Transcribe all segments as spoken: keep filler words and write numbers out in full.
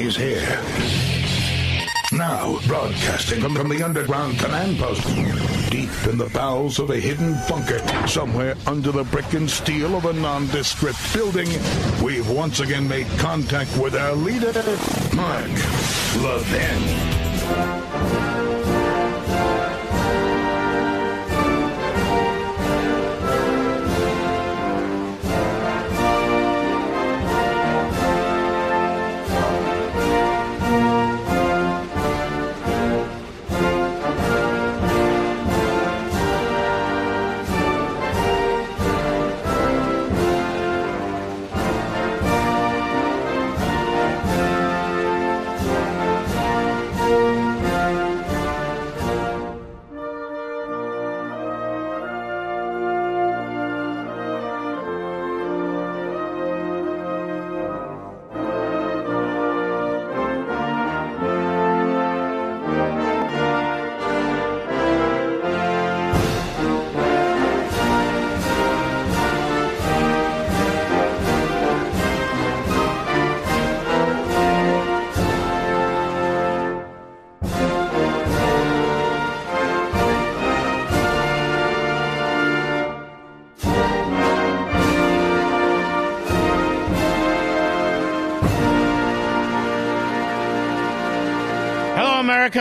is here. Now, broadcasting from the underground command post, deep in the bowels of a hidden bunker, somewhere under the brick and steel of a nondescript building, we've once again made contact with our leader, Mark Levin.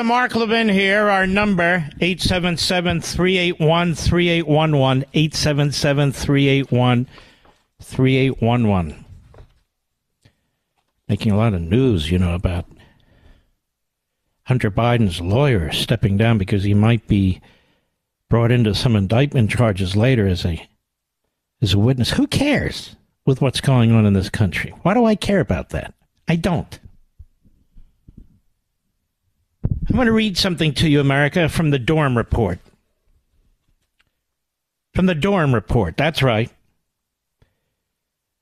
Mark Levin here. Our number, eight seven seven, three eight one, three eight one one, eight seven seven, three eight one, three eight one one. Making a lot of news, you know, about Hunter Biden's lawyer stepping down because he might be brought into some indictment charges later as a, as a witness. Who cares with what's going on in this country? Why do I care about that? I don't. I want to read something to you, America, from the Durham report. From the Durham report, that's right.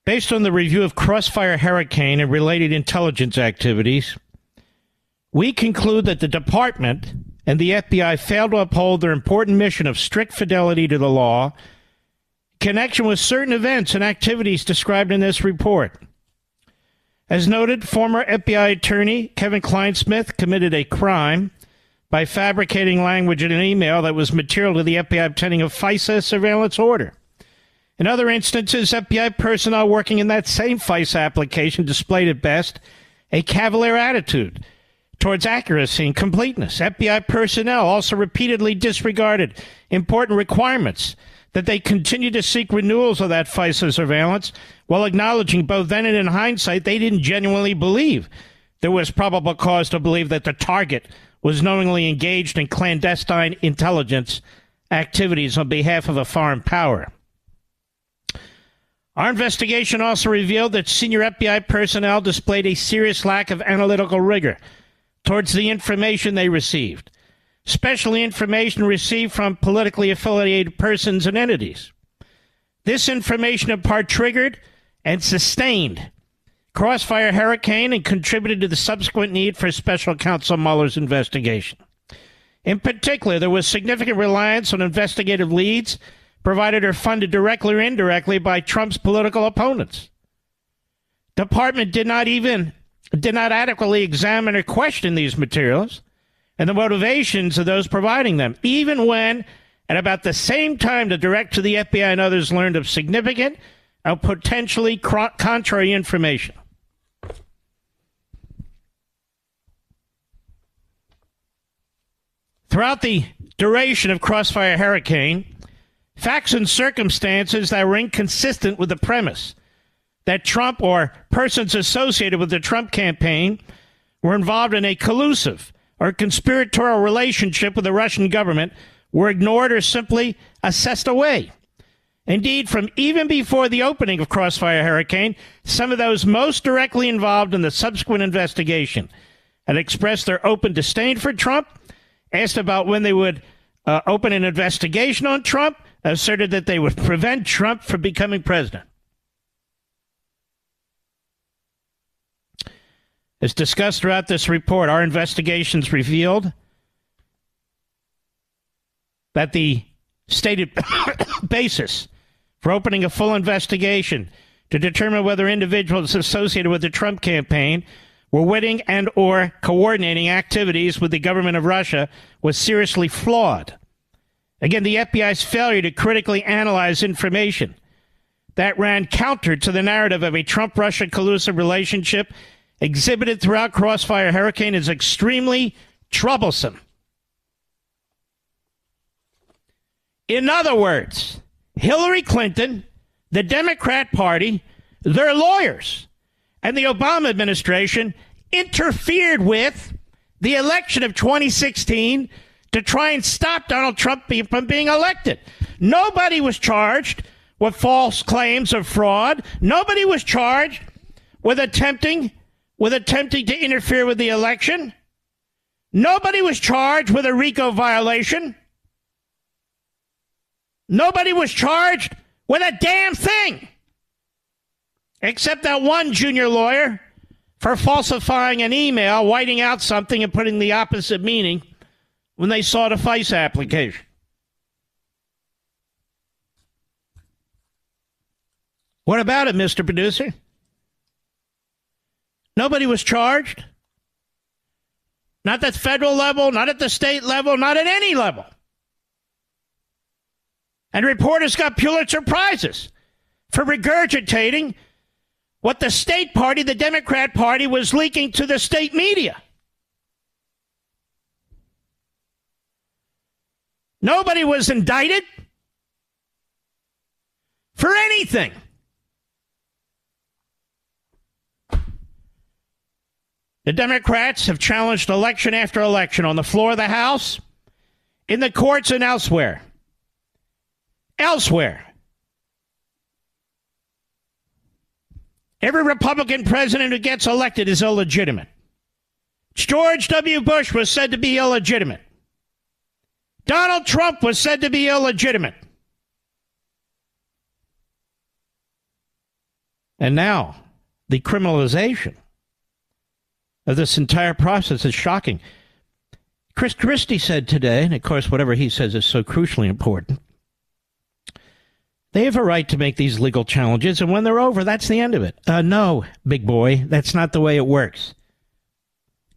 Based on the review of Crossfire Hurricane and related intelligence activities, we conclude that the department and the F B I failed to uphold their important mission of strict fidelity to the law in connection with certain events and activities described in this report. As noted, former F B I attorney Kevin Kleinsmith committed a crime by fabricating language in an email that was material to the F B I obtaining a FISA surveillance order. In other instances, F B I personnel working in that same FISA application displayed at best a cavalier attitude towards accuracy and completeness. F B I personnel also repeatedly disregarded important requirements that they continue to seek renewals of that FISA surveillance while acknowledging both then and in hindsight they didn't genuinely believe there was probable cause to believe that the target was knowingly engaged in clandestine intelligence activities on behalf of a foreign power. Our investigation also revealed that senior F B I personnel displayed a serious lack of analytical rigor towards the information they received, especially information received from politically affiliated persons and entities. This information in part triggered and sustained Crossfire Hurricane and contributed to the subsequent need for special counsel Mueller's investigation. In particular, there was significant reliance on investigative leads provided or funded directly or indirectly by Trump's political opponents. The department did not even, did not adequately examine or question these materials and the motivations of those providing them, even when, at about the same time, the director of the F B I and others learned of significant and potentially contrary information. Throughout the duration of Crossfire Hurricane, facts and circumstances that were inconsistent with the premise that Trump or persons associated with the Trump campaign were involved in a collusive or conspiratorial relationship with the Russian government were ignored or simply assessed away. Indeed, from even before the opening of Crossfire Hurricane, some of those most directly involved in the subsequent investigation had expressed their open disdain for Trump, asked about when they would uh, open an investigation on Trump, asserted that they would prevent Trump from becoming president. As discussed throughout this report, our investigations revealed that the stated basis for opening a full investigation to determine whether individuals associated with the Trump campaign were winning and or coordinating activities with the government of Russia was seriously flawed. Again, the F B I's failure to critically analyze information that ran counter to the narrative of a Trump-Russia collusive relationship exhibited throughout Crossfire Hurricane is extremely troublesome. In other words, Hillary Clinton, the Democrat Party, their lawyers, and the Obama administration interfered with the election of twenty sixteen to try and stop Donald Trump from being elected. Nobody was charged with false claims of fraud. Nobody was charged with attempting, with attempting to interfere with the election. Nobody was charged with a RICO violation. Nobody was charged with a damn thing, except that one junior lawyer for falsifying an email, whiting out something and putting the opposite meaning when they sought a FISA application. What about it, Mister Producer? Nobody was charged. Not at the federal level, not at the state level, not at any level. And reporters got Pulitzer Prizes for regurgitating what the state party, the Democrat Party, was leaking to the state media. Nobody was indicted for anything. The Democrats have challenged election after election on the floor of the House, in the courts, and elsewhere. Elsewhere. Every Republican president who gets elected is illegitimate. George W. Bush was said to be illegitimate. Donald Trump was said to be illegitimate. And now, the criminalization of this entire process is shocking. Chris Christie said today, and of course whatever he says is so crucially important, they have a right to make these legal challenges, and when they're over, that's the end of it. Uh, no, big boy, that's not the way it works.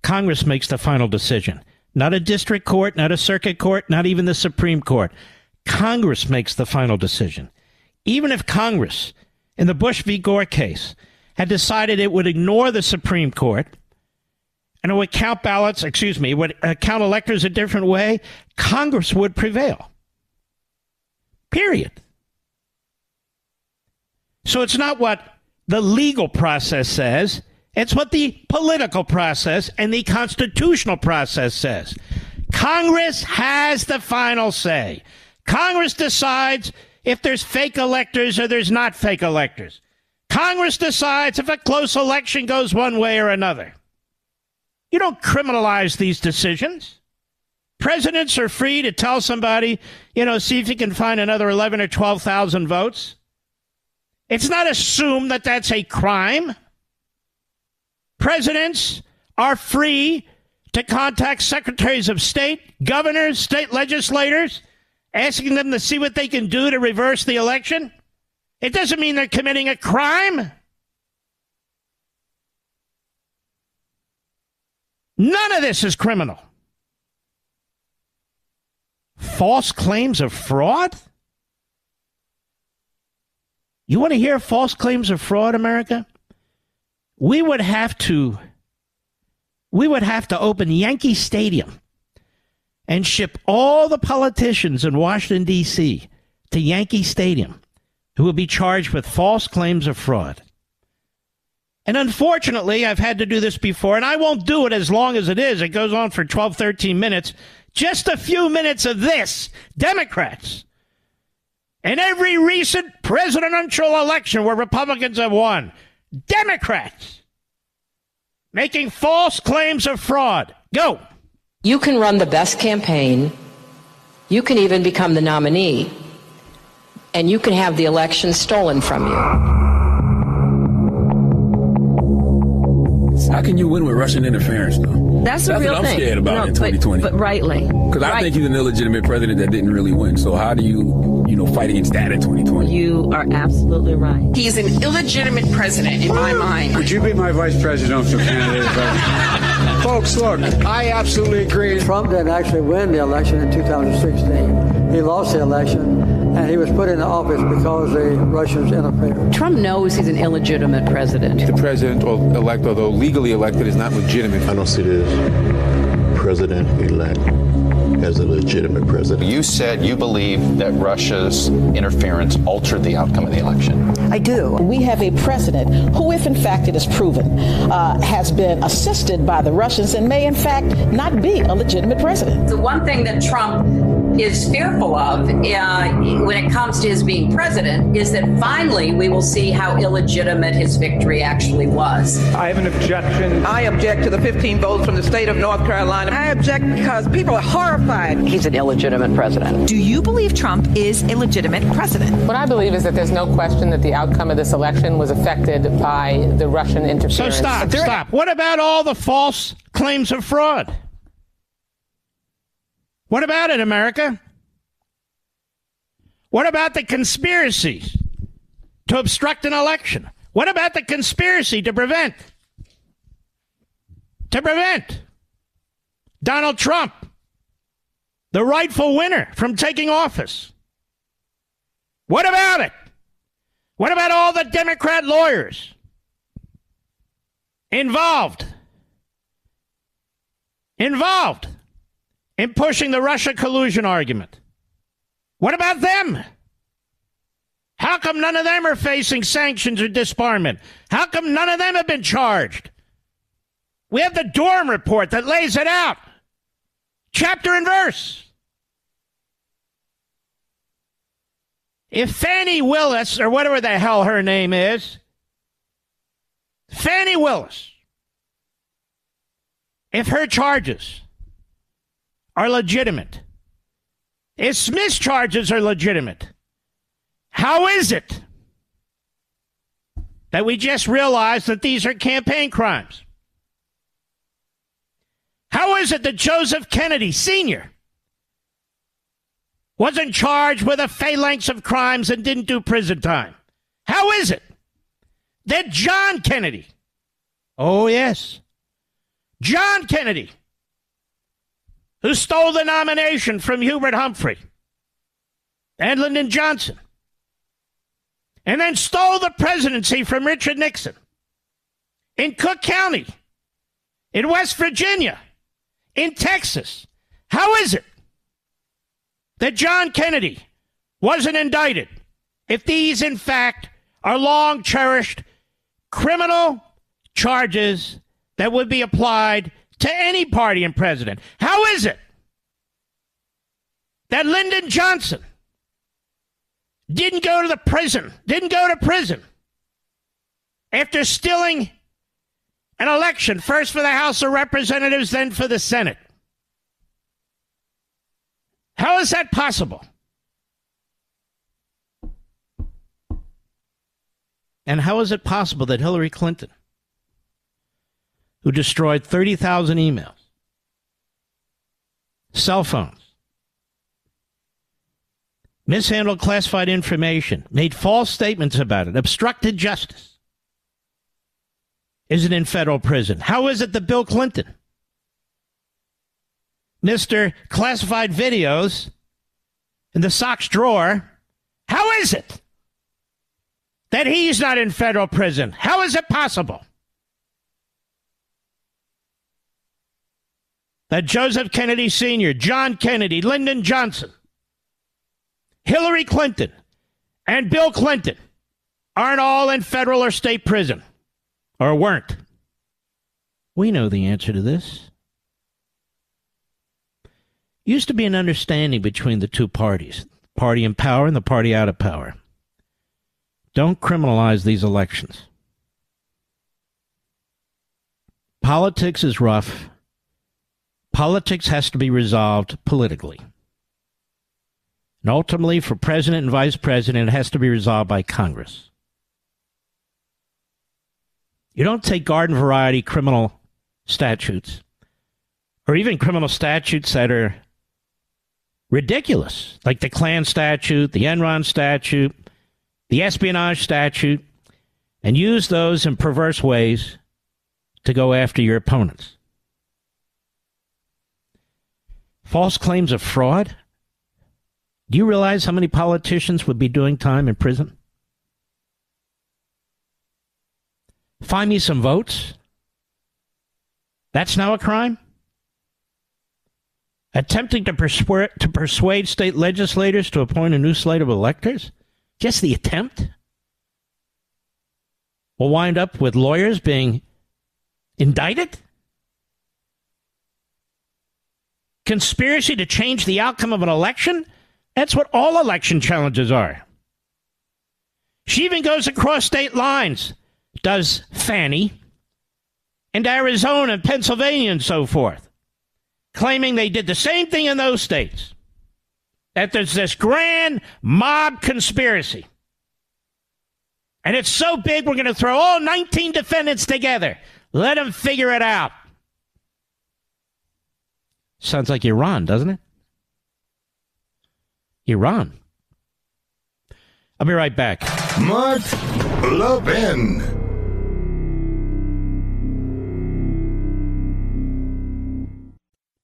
Congress makes the final decision. Not a district court, not a circuit court, not even the Supreme Court. Congress makes the final decision. Even if Congress, in the Bush v. Gore case, had decided it would ignore the Supreme Court, and it would count ballots, excuse me, would uh, count electors a different way, Congress would prevail. Period. So it's not what the legal process says. It's what the political process and the constitutional process says. Congress has the final say. Congress decides if there's fake electors or there's not fake electors. Congress decides if a close election goes one way or another. You don't criminalize these decisions. Presidents are free to tell somebody, you know, see if you can find another eleven or twelve thousand votes. It's not assumed that that's a crime. Presidents are free to contact secretaries of state, governors, state legislators, asking them to see what they can do to reverse the election. It doesn't mean they're committing a crime. None of this is criminal. False claims of fraud? You want to hear false claims of fraud, America? We would have to, we would have to open Yankee Stadium and ship all the politicians in Washington, D C to Yankee Stadium who will be charged with false claims of fraud. And unfortunately, I've had to do this before, and I won't do it as long as it is. It goes on for twelve, thirteen minutes. Just a few minutes of this. Democrats. In every recent presidential election where Republicans have won, Democrats making false claims of fraud. Go. You can run the best campaign. You can even become the nominee. And you can have the election stolen from you. How can you win with Russian interference, though? That's the real thing. That's what I'm scared about no, in twenty twenty. But, but rightly. Because right. I think he's an illegitimate president that didn't really win. So how do you, you know, fight against that in twenty twenty? You are absolutely right. He's an illegitimate president in my mind. Would you be my vice presidential candidate? Folks, look, I absolutely agree. Trump didn't actually win the election in two thousand sixteen. He lost the election. And he was put into office because the Russians interfered. Trump knows he's an illegitimate president. The president-elect, although legally elected, is not legitimate. I don't see this president-elect as a legitimate president. You said you believe that Russia's interference altered the outcome of the election. I do. We have a president who, if in fact it is proven, uh, has been assisted by the Russians and may in fact not be a legitimate president. The one thing that Trump is fearful of uh, when it comes to his being president is that finally we will see how illegitimate his victory actually was. I have an objection. I object to the fifteen votes from the state of North Carolina. I object because people are horrified. He's an illegitimate president. Do you believe Trump is a legitimate president? What I believe is that there's no question that the outcome of this election was affected by the Russian interference. So stop, there, stop. What about all the false claims of fraud? What about it, America? What about the conspiracies to obstruct an election? What about the conspiracy to prevent, to prevent Donald Trump, the rightful winner, from taking office? What about it? What about all the Democrat lawyers involved? Involved? In pushing the Russia collusion argument. What about them? How come none of them are facing sanctions or disbarment? How come none of them have been charged? We have the Durham report that lays it out, chapter and verse. If Fani Willis, or whatever the hell her name is, Fani Willis, if her charges are legitimate, if Smith's charges are legitimate, how is it that we just realized that these are campaign crimes? How is it that Joseph Kennedy Senior wasn't charged with a phalanx of crimes and didn't do prison time? How is it that John Kennedy, oh yes, John Kennedy, who stole the nomination from Hubert Humphrey and Lyndon Johnson, and then stole the presidency from Richard Nixon in Cook County, in West Virginia, in Texas. How is it that John Kennedy wasn't indicted if these, in fact, are long-cherished criminal charges that would be applied to any party and president? How is it that Lyndon Johnson didn't go to the prison, didn't go to prison after stealing an election, first for the House of Representatives, then for the Senate? How is that possible? And how is it possible that Hillary Clinton, who destroyed thirty thousand emails, cell phones, mishandled classified information, made false statements about it, obstructed justice, isn't in federal prison? How is it that Bill Clinton, Mister Classified Videos in the socks drawer, how is it that he's not in federal prison? How is it possible that Joseph Kennedy Senior, John Kennedy, Lyndon Johnson, Hillary Clinton, and Bill Clinton aren't all in federal or state prison, or weren't? We know the answer to this. Used to be an understanding between the two parties, the party in power and the party out of power. Don't criminalize these elections. Politics is rough. Politics has to be resolved politically. And ultimately, for president and vice president, it has to be resolved by Congress. You don't take garden variety criminal statutes, or even criminal statutes that are ridiculous, like the Klan statute, the Enron statute, the espionage statute, and use those in perverse ways to go after your opponents. False claims of fraud? Do you realize how many politicians would be doing time in prison? Find me some votes? That's now a crime? Attempting to persuade, to persuade state legislators to appoint a new slate of electors? Just the attempt? We'll wind up with lawyers being indicted? Conspiracy to change the outcome of an election? That's what all election challenges are. She even goes across state lines, does Fani, and Arizona and Pennsylvania and so forth, claiming they did the same thing in those states, that there's this grand mob conspiracy. And it's so big, we're going to throw all nineteen defendants together. Let them figure it out. Sounds like Iran, doesn't it? Iran. I'll be right back. Mark Levin.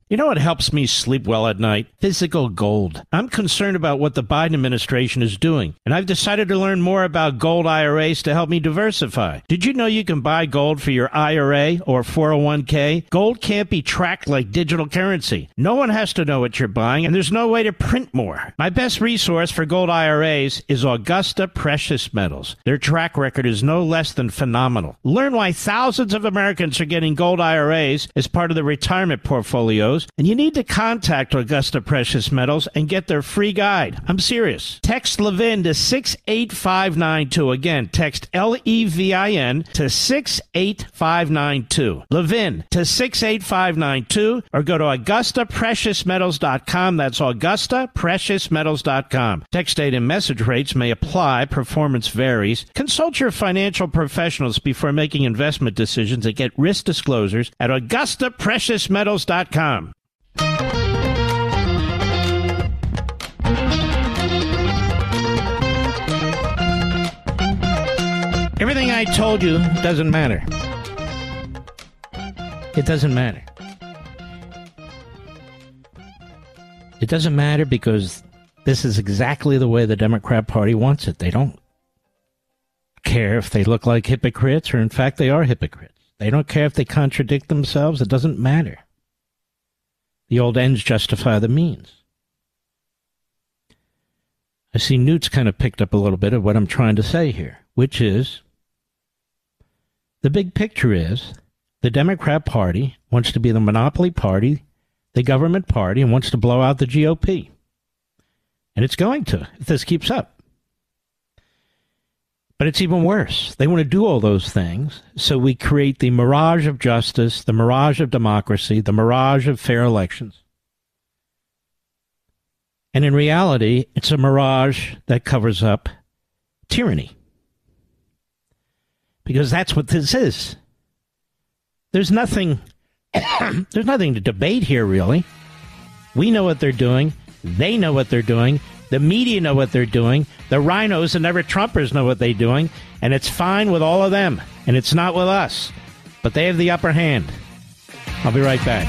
You know what helps me sleep well at night? Physical gold. I'm concerned about what the Biden administration is doing, and I've decided to learn more about gold I R As to help me diversify. Did you know you can buy gold for your I R A or four oh one k? Gold can't be tracked like digital currency. No one has to know what you're buying, and there's no way to print more. My best resource for gold I R As is Augusta Precious Metals. Their track record is no less than phenomenal. Learn why thousands of Americans are getting gold I R As as part of their retirement portfolios, and you need to contact Augusta Precious Metals and get their free guide. I'm serious. Text Levin to six eight five nine two. Again, text L E V I N to six eight five nine two. Levin to six eight five nine two, or go to Augusta Precious Metals dot com. That's Augusta Precious Metals dot com. Text date and message rates may apply. Performance varies. Consult your financial professionals before making investment decisions and get risk disclosures at Augusta Precious Metals dot com. Everything I told you doesn't matter. It doesn't matter. It doesn't matter because this is exactly the way the Democrat Party wants it. They don't care if they look like hypocrites, or in fact they are hypocrites. They don't care if they contradict themselves. It doesn't matter. The old ends justify the means. I see Newt's kind of picked up a little bit of what I'm trying to say here, which is the big picture is the Democrat Party wants to be the monopoly party, the government party, and wants to blow out the G O P. And it's going to, if this keeps up. But it's even worse. They want to do all those things, so we create the mirage of justice, the mirage of democracy, the mirage of fair elections. And in reality, it's a mirage that covers up tyranny. Because that's what this is. There's nothing, there's nothing to debate here, really. We know what they're doing. They know what they're doing. The media know what they're doing. The rhinos and never Trumpers know what they're doing. And it's fine with all of them. And it's not with us. But they have the upper hand. I'll be right back.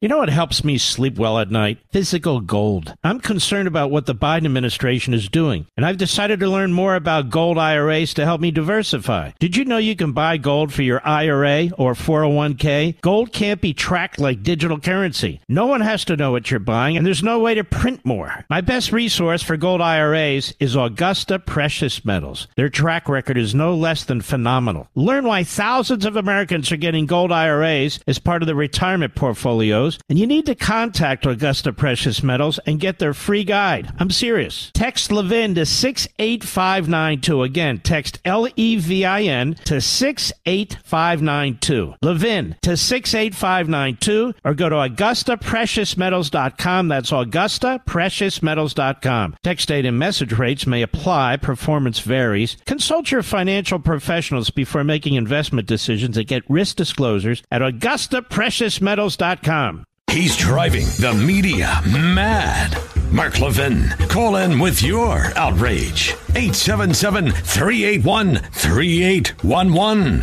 You know what helps me sleep well at night? Physical gold. I'm concerned about what the Biden administration is doing, and I've decided to learn more about gold I R As to help me diversify. Did you know you can buy gold for your I R A or four oh one k? Gold can't be tracked like digital currency. No one has to know what you're buying, and there's no way to print more. My best resource for gold I R As is Augusta Precious Metals. Their track record is no less than phenomenal. Learn why thousands of Americans are getting gold I R As as part of their retirement portfolios, shows, and you need to contact Augusta Precious Metals and get their free guide. I'm serious. Text Levin to six eight five nine two. Again, text L E V I N to six eight five nine two. Levin to six eight five nine two, or go to Augusta Precious Metals dot com. That's Augusta Precious Metals dot com. Text date and message rates may apply. Performance varies. Consult your financial professionals before making investment decisions and get risk disclosures at Augusta Precious Metals dot com. He's driving the media mad. Mark Levin, call in with your outrage. eight seven seven, three eight one, three eight one one.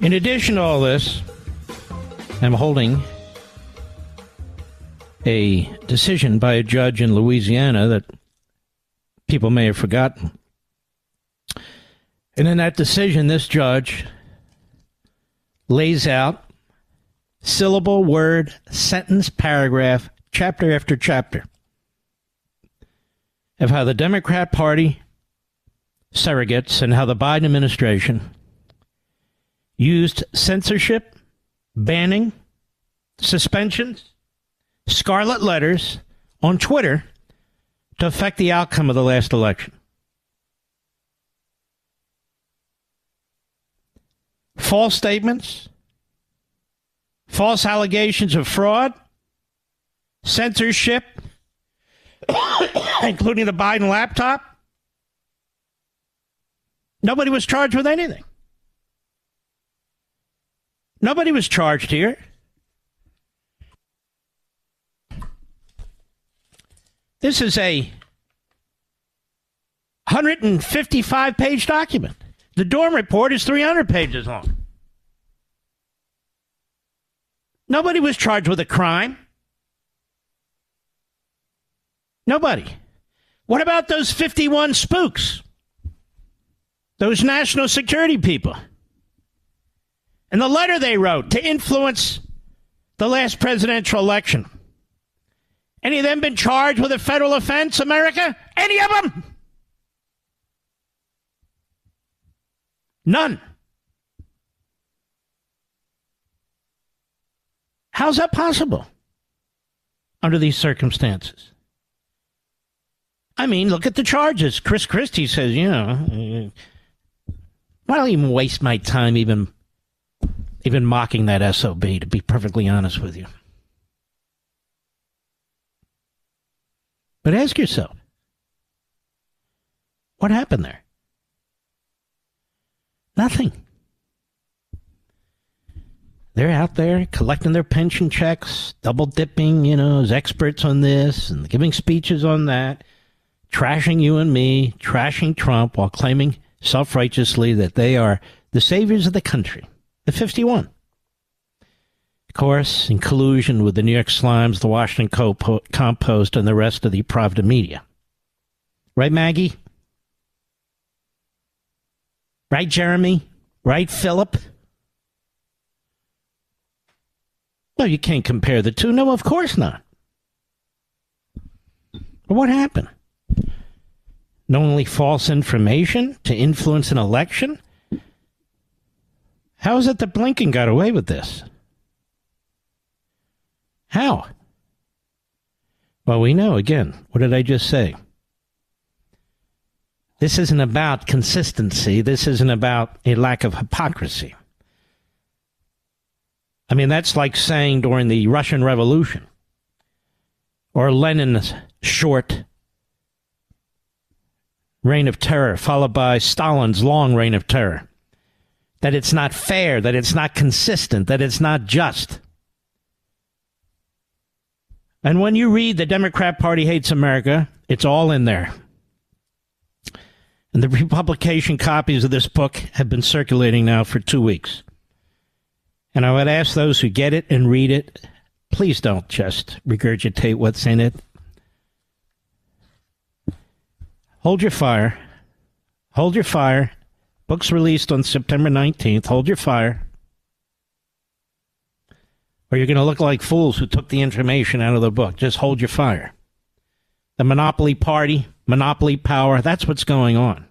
In addition to all this, I'm holding a decision by a judge in Louisiana that people may have forgotten. And in that decision, this judge lays out syllable, word, sentence, paragraph, chapter after chapter of how the Democrat Party surrogates and how the Biden administration used censorship, banning, suspensions, scarlet letters on Twitter to affect the outcome of the last election. False statements, false allegations of fraud, censorship, including the Biden laptop. Nobody was charged with anything. Nobody was charged here. This is a one hundred fifty-five page document. The Durham report is three hundred pages long. Nobody was charged with a crime. Nobody. What about those fifty-one spooks? Those national security people? And the letter they wrote to influence the last presidential election. Any of them been charged with a federal offense, America? Any of them? None. How's that possible under these circumstances? I mean, look at the charges. Chris Christie says, you know, why don't I even waste my time even, even mocking that S O B, to be perfectly honest with you. But ask yourself, what happened there? Nothing. They're out there collecting their pension checks, double dipping, you know, as experts on this and giving speeches on that, trashing you and me, trashing Trump, while claiming self-righteously that they are the saviors of the country. The fifty-one. Of course, in collusion with the New York Slimes, the Washington Compost, and the rest of the Pravda media. Right, Maggie? Right, Jeremy? Right, Philip? No, you can't compare the two. No, of course not. But what happened? Knowingly false information to influence an election? How is it that Blinken got away with this? How? Well, we know, again, what did I just say? This isn't about consistency. This isn't about a lack of hypocrisy. I mean, that's like saying during the Russian Revolution or Lenin's short reign of terror, followed by Stalin's long reign of terror, that it's not fair, that it's not consistent, that it's not just. And when you read the Democrat Party Hates America, it's all in there. And the republication copies of this book have been circulating now for two weeks. And I would ask those who get it and read it, please don't just regurgitate what's in it. Hold your fire. Hold your fire. Book's released on September nineteenth. Hold your fire. Or you're going to look like fools who took the information out of the book. Just hold your fire. The monopoly party, monopoly power, that's what's going on.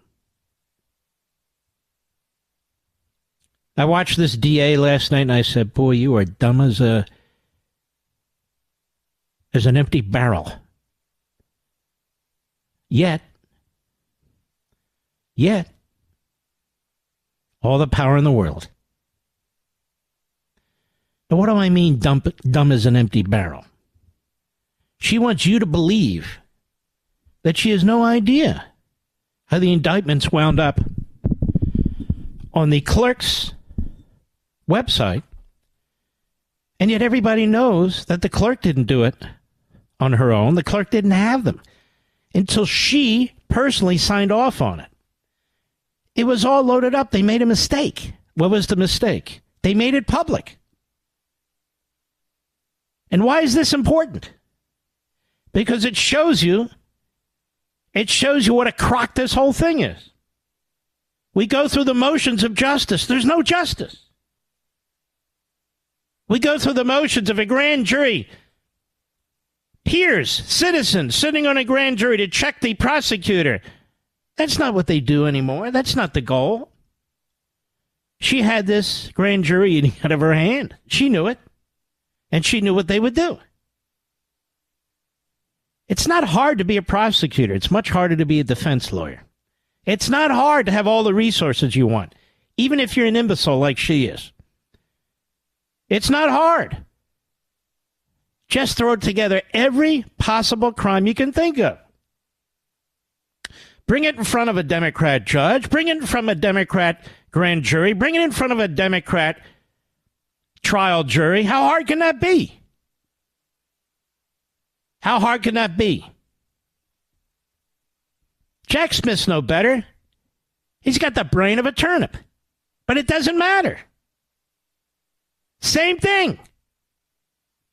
I watched this D A last night and I said, boy, you are dumb as a as an empty barrel. Yet, yet, all the power in the world. Now, what do I mean dumb, dumb as an empty barrel? She wants you to believe that she has no idea how the indictments wound up on the clerk's website, and yet everybody knows that the clerk didn't do it on her own. The clerk didn't have them until she personally signed off on it. It was all loaded up. They made a mistake. What was the mistake? They made it public. And why is this important? Because it shows you, it shows you what a crock this whole thing is. We go through the motions of justice. There's no justice. We go through the motions of a grand jury. Peers, citizens, sitting on a grand jury to check the prosecutor. That's not what they do anymore. That's not the goal. She had this grand jury eating out of her hand. She knew it. And she knew what they would do. It's not hard to be a prosecutor. It's much harder to be a defense lawyer. It's not hard to have all the resources you want, even if you're an imbecile like she is. It's not hard. Just throw together every possible crime you can think of. Bring it in front of a Democrat judge. Bring it from a Democrat grand jury. Bring it in front of a Democrat trial jury. How hard can that be? How hard can that be? Jack Smith's no better. He's got the brain of a turnip. But it doesn't matter. Same thing.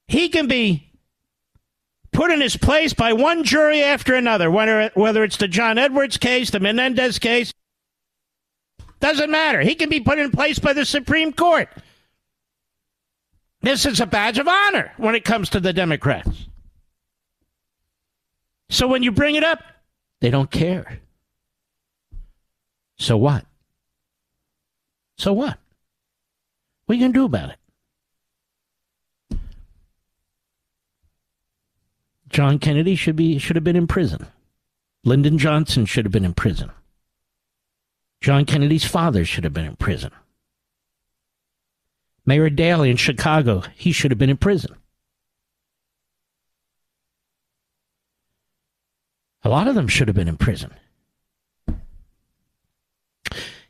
He can be put in his place by one jury after another, whether, whether it's the John Edwards case, the Menendez case. Doesn't matter. He can be put in place by the Supreme Court. This is a badge of honor when it comes to the Democrats. So when you bring it up, they don't care. So what? So what? What are you going to do about it? John Kennedy should be should have been in prison. Lyndon Johnson should have been in prison. John Kennedy's father should have been in prison. Mayor Daley in Chicago, he should have been in prison. A lot of them should have been in prison.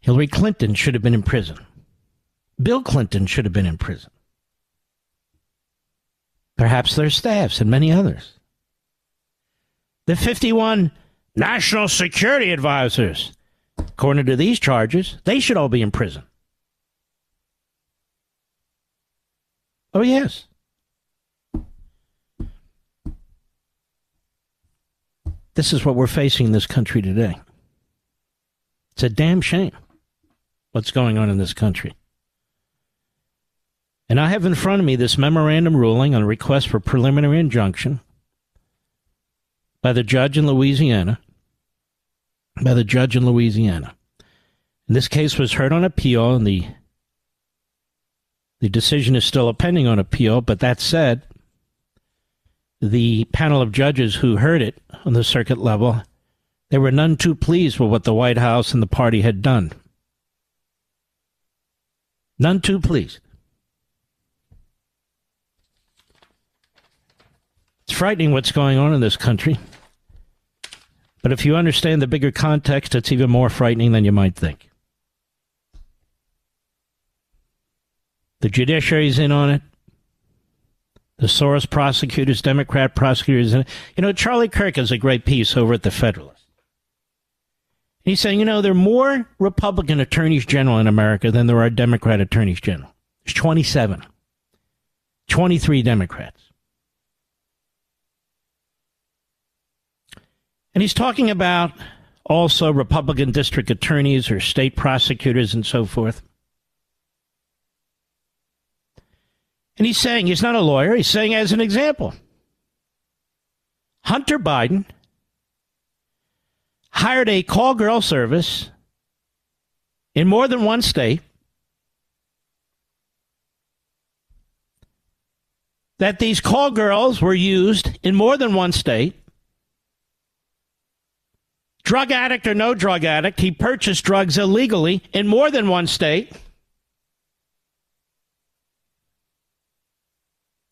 Hillary Clinton should have been in prison. Bill Clinton should have been in prison. Perhaps their staffs and many others. The fifty-one national security advisors, according to these charges, they should all be in prison. Oh, yes. This is what we're facing in this country today. It's a damn shame what's going on in this country. And I have in front of me this memorandum ruling on a request for preliminary injunction by the judge in Louisiana. By the judge in Louisiana. And this case was heard on appeal, and the, the decision is still pending on appeal. But that said, the panel of judges who heard it on the circuit level, they were none too pleased with what the White House and the party had done. None too pleased. It's frightening what's going on in this country. But if you understand the bigger context, it's even more frightening than you might think. The judiciary's in on it. The Soros prosecutors, Democrat prosecutors. In, you know, Charlie Kirk has a great piece over at the Federalist. He's saying, you know, there are more Republican attorneys general in America than there are Democrat attorneys general. There's twenty-seven. twenty-three Democrats. And he's talking about also Republican district attorneys or state prosecutors and so forth. And he's saying, he's not a lawyer, he's saying as an example, Hunter Biden hired a call girl service in more than one state that these call girls were used in more than one state. Drug addict or no drug addict, he purchased drugs illegally in more than one state.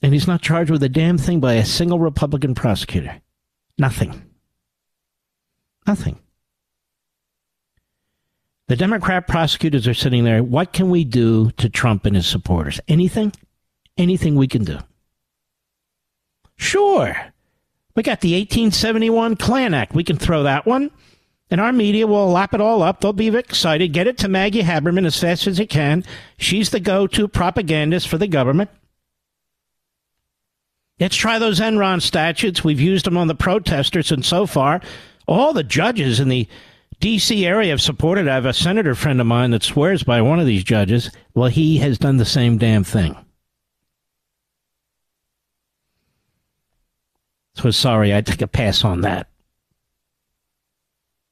And he's not charged with a damn thing by a single Republican prosecutor. Nothing. Nothing. The Democrat prosecutors are sitting there. What can we do to Trump and his supporters? Anything? Anything we can do. Sure. We got the eighteen seventy-one Klan Act. We can throw that one. And our media will lap it all up. They'll be excited. Get it to Maggie Haberman as fast as it can. She's the go-to propagandist for the government. Let's try those Enron statutes. We've used them on the protesters. And so far, all the judges in the D C area have supported. I have a senator friend of mine that swears by one of these judges. Well, he has done the same damn thing. So sorry, I take a pass on that.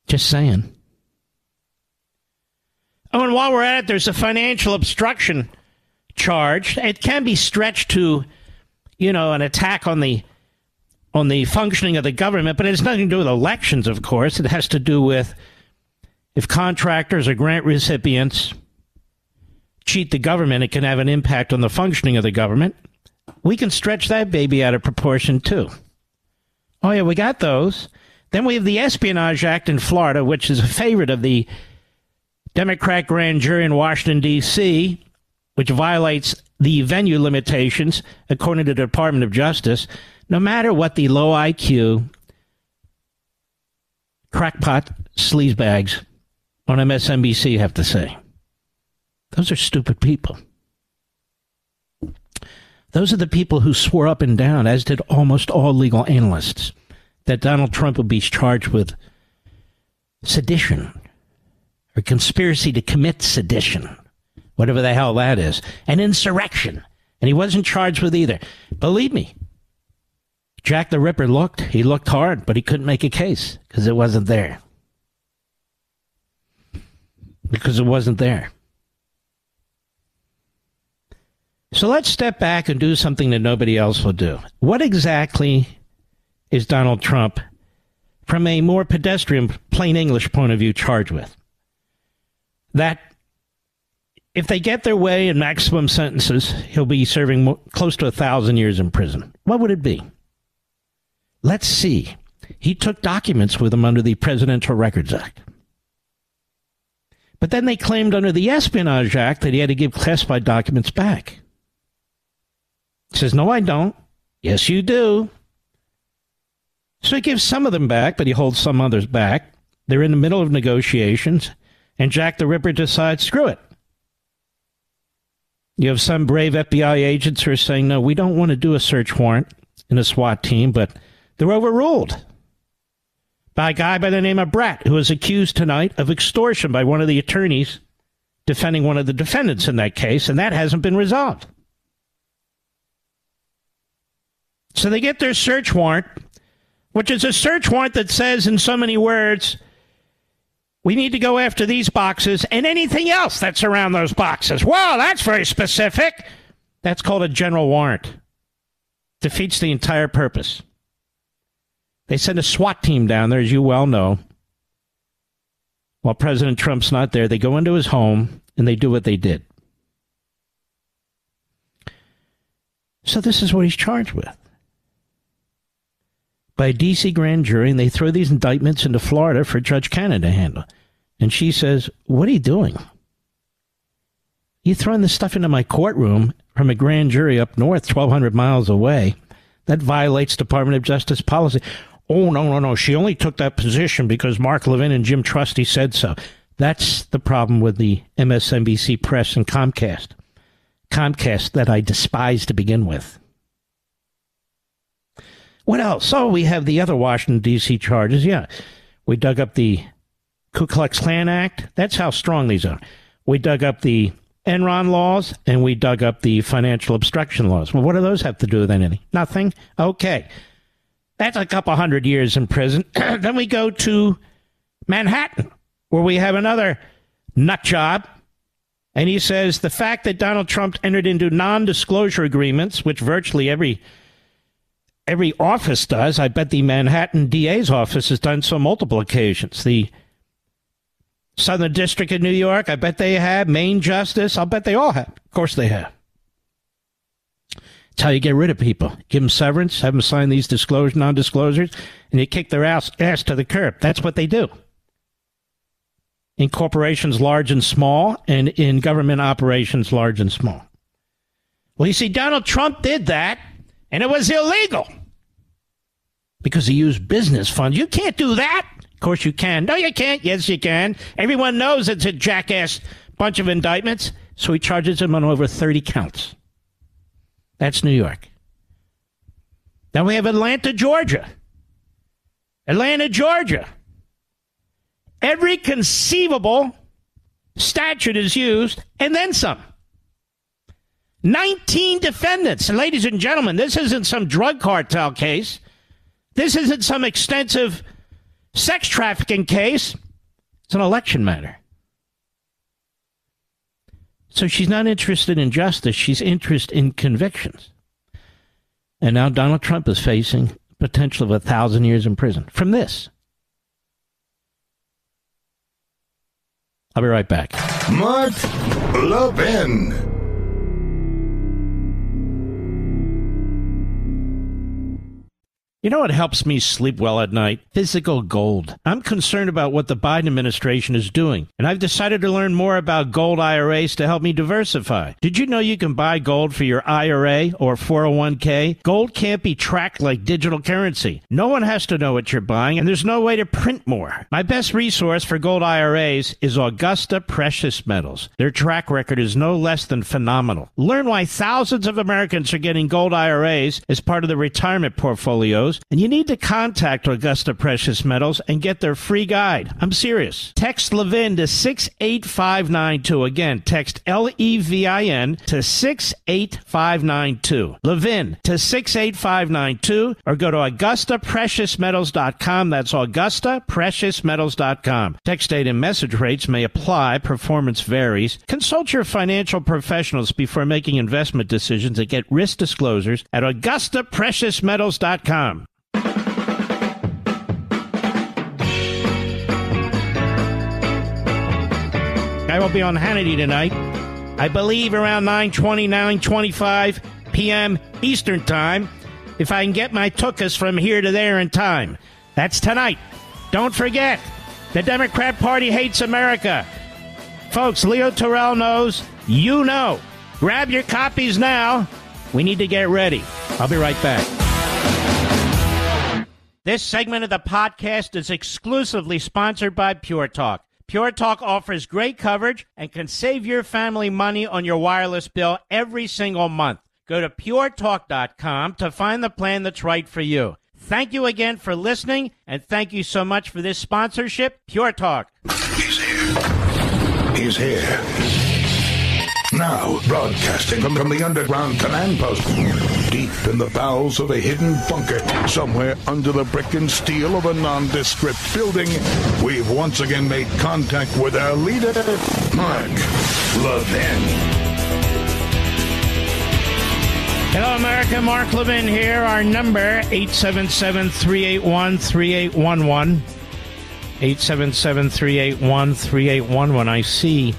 Just saying. Oh, and while we're at it, there's a financial obstruction charge. It can be stretched to, you know, an attack on the on the functioning of the government, but it has nothing to do with elections, of course. It has to do with if contractors or grant recipients cheat the government, it can have an impact on the functioning of the government. We can stretch that baby out of proportion, too. Oh, yeah, we got those. Then we have the Espionage Act in Florida, which is a favorite of the Democrat grand jury in Washington, D C, which violates the venue limitations, according to the Department of Justice. No matter what the low I Q crackpot sleazebags on M S N B C have to say, those are stupid people. Those are the people who swore up and down, as did almost all legal analysts, that Donald Trump would be charged with sedition or conspiracy to commit sedition, whatever the hell that is, and insurrection. And he wasn't charged with either. Believe me, Jack the Ripper looked. He looked hard, but he couldn't make a case because it wasn't there. Because it wasn't there. So let's step back and do something that nobody else will do. What exactly is Donald Trump, from a more pedestrian, plain English point of view, charged with? That if they get their way in maximum sentences, he'll be serving more, close to a thousand years in prison. What would it be? Let's see. He took documents with him under the Presidential Records Act. But then they claimed under the Espionage Act that he had to give classified documents back. He says, no, I don't. Yes, you do. So he gives some of them back, but he holds some others back. They're in the middle of negotiations, and Jack the Ripper decides, screw it. You have some brave F B I agents who are saying, no, we don't want to do a search warrant in a SWAT team, but they're overruled by a guy by the name of Bratt, who was accused tonight of extortion by one of the attorneys defending one of the defendants in that case, and that hasn't been resolved. So they get their search warrant, which is a search warrant that says in so many words, we need to go after these boxes and anything else that's around those boxes. Wow, that's very specific. That's called a general warrant. Defeats the entire purpose. They send a SWAT team down there, as you well know. While President Trump's not there, they go into his home and they do what they did. So this is what he's charged with. By a D C grand jury, and they throw these indictments into Florida for Judge Cannon to handle. And she says, what are you doing? You're throwing this stuff into my courtroom from a grand jury up north, twelve hundred miles away. That violates Department of Justice policy. Oh, no, no, no. She only took that position because Mark Levin and Jim Trusty said so. That's the problem with the M S N B C press and Comcast. Comcast that I despise to begin with. What else? Oh, we have the other Washington, D C charges. Yeah, we dug up the Ku Klux Klan Act. That's how strong these are. We dug up the Enron laws, and we dug up the financial obstruction laws. Well, what do those have to do with anything? Nothing? Okay. That's a couple hundred years in prison. Then we go to Manhattan, where we have another nut job And he says the fact that Donald Trump entered into non-disclosure agreements, which virtually every every office does. I bet the Manhattan D A's office has done so multiple occasions. The Southern District of New York, I bet they have. Maine Justice, I'll bet they all have. Of course they have. That's how you get rid of people. Give them severance, have them sign these disclosure, non-disclosures, and you kick their ass, ass to the curb. That's what they do. In corporations large and small, and in government operations large and small. Well, you see, Donald Trump did that, and it was illegal because he used business funds. You can't do that. Of course you can. No, you can't. Yes, you can. Everyone knows it's a jackass bunch of indictments, so he charges him on over thirty counts. That's New York. Then we have Atlanta, Georgia. Atlanta, Georgia. Every conceivable statute is used, and then some. nineteen defendants. And ladies and gentlemen, this isn't some drug cartel case. This isn't some extensive sex trafficking case. It's an election matter. So she's not interested in justice. She's interested in convictions. And now Donald Trump is facing potential of a thousand years in prison from this. I'll be right back. Mark Levin. You know what helps me sleep well at night? Physical gold. I'm concerned about what the Biden administration is doing, and I've decided to learn more about gold I R As to help me diversify. Did you know you can buy gold for your I R A or four oh one k? Gold can't be tracked like digital currency. No one has to know what you're buying, and there's no way to print more. My best resource for gold I R As is Augusta Precious Metals. Their track record is no less than phenomenal. Learn why thousands of Americans are getting gold I R As as part of their retirement portfolios. And you need to contact Augusta Precious Metals and get their free guide. I'm serious. Text Levin to six eight five nine two. Again, text L E V I N to six eight five nine two. Levin to six eight five nine two, or go to Augusta Precious Metals dot com. That's Augusta Precious Metals dot com. Text date and message rates may apply. Performance varies. Consult your financial professionals before making investment decisions and get risk disclosures at Augusta Precious Metals dot com. I will be on Hannity tonight, I believe around nine twenty, nine twenty-five p.m. Eastern Time, if I can get my tuchus from here to there in time. That's tonight. Don't forget, the Democrat Party hates America. Folks, Leo Terrell knows, you know. Grab your copies now. We need to get ready. I'll be right back. This segment of the podcast is exclusively sponsored by Pure Talk. Pure Talk offers great coverage and can save your family money on your wireless bill every single month. Go to pure talk dot com to find the plan that's right for you. Thank you again for listening, and thank you so much for this sponsorship, Pure Talk. He's here. He's here. Now broadcasting from the underground command post, deep in the bowels of a hidden bunker, somewhere under the brick and steel of a nondescript building, we've once again made contact with our leader, Mark Levin. Hello, America. Mark Levin here. Our number, eight seven seven, three eight one, three eight one one. eight seven seven, three eight one, three eight one one. I see.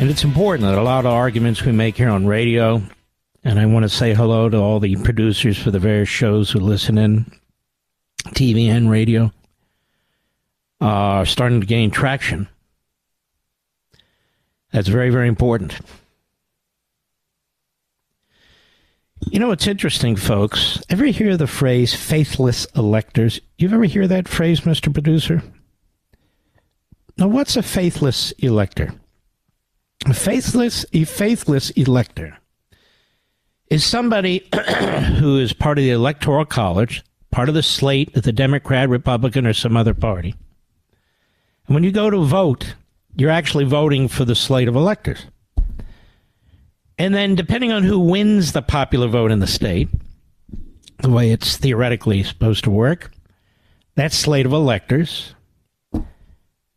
And it's important that a lot of arguments we make here on radio, and I want to say hello to all the producers for the various shows who listen in, T V and radio, uh, are starting to gain traction. That's very, very important. You know, it's interesting, folks. Ever hear the phrase faithless electors? You ever hear that phrase, Mister Producer? Now, what's a faithless elector? A faithless, a faithless elector is somebody who is part of the Electoral College, part of the slate of the Democrat, Republican, or some other party. And when you go to vote, you're actually voting for the slate of electors. And then depending on who wins the popular vote in the state, the way it's theoretically supposed to work, that slate of electors,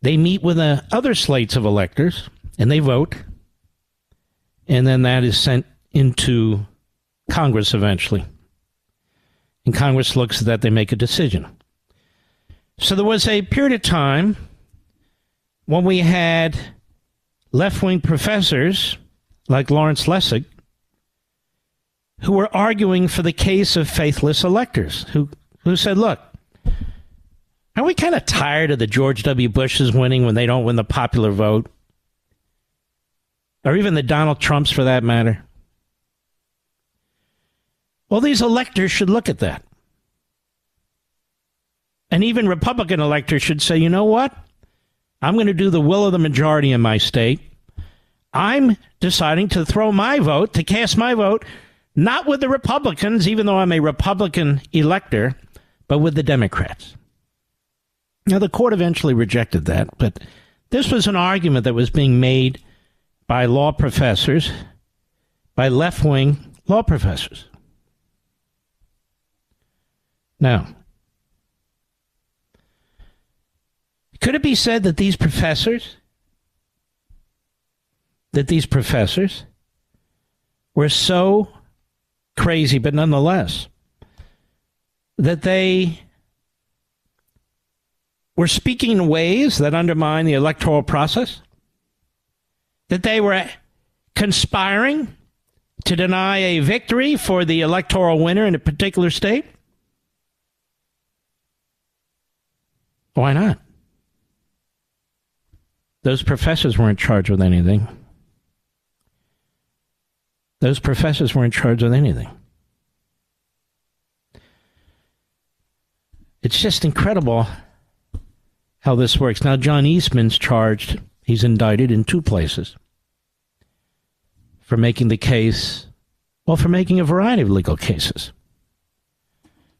they meet with uh, other slates of electors, and they vote, and then that is sent into Congress eventually. And Congress looks at that, they make a decision. So there was a period of time when we had left-wing professors like Lawrence Lessig who were arguing for the case of faithless electors, who, who said, look, aren't we kind of tired of the George W. Bushes winning when they don't win the popular vote? Or even the Donald Trumps, for that matter. Well, these electors should look at that. And even Republican electors should say, you know what? I'm going to do the will of the majority in my state. I'm deciding to throw my vote, to cast my vote, not with the Republicans, even though I'm a Republican elector, but with the Democrats. Now, the court eventually rejected that, but this was an argument that was being made by law professors, by left-wing law professors. Now, could it be said that these professors, that these professors were so crazy, but nonetheless, that they were speaking in ways that undermine the electoral process, that they were conspiring to deny a victory for the electoral winner in a particular state? Why not? Those professors weren't charged with anything. Those professors weren't charged with anything. It's just incredible how this works. Now, John Eastman's charged, he's indicted in two places for making the case, well, for making a variety of legal cases.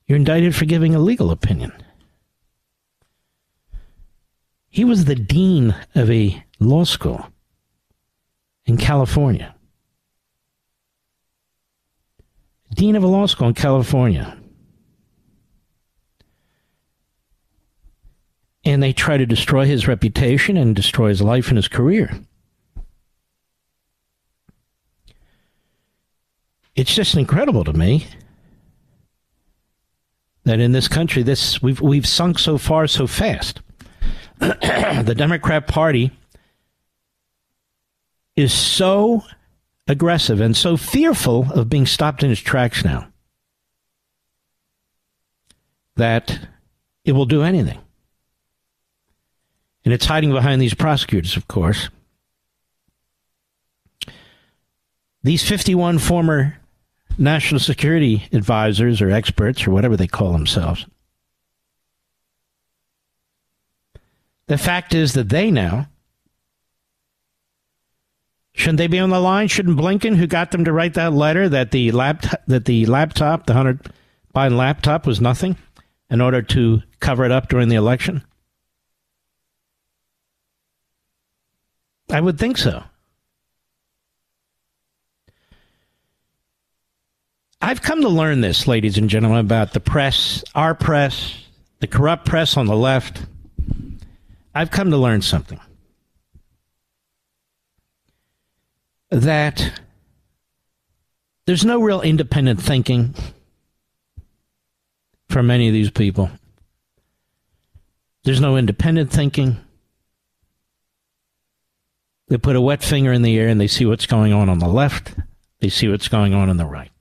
You're indicted for giving a legal opinion. He was the dean of a law school in California. Dean of a law school in California. And they try to destroy his reputation and destroy his life and his career. It's just incredible to me that in this country, this we've we've sunk so far so fast. The Democrat Party is so aggressive and so fearful of being stopped in its tracks now that it will do anything. And it's hiding behind these prosecutors, of course. These fifty-one former national security advisors or experts or whatever they call themselves. The fact is that they now, shouldn't they be on the line? Shouldn't Blinken, who got them to write that letter that the laptop, that the laptop, the Hunter Biden laptop was nothing in order to cover it up during the election? I would think so. I've come to learn this, ladies and gentlemen, about the press, our press, the corrupt press on the left. I've come to learn something. That there's no real independent thinking for many of these people. There's no independent thinking. They put a wet finger in the air and they see what's going on on the left. They see what's going on on the right.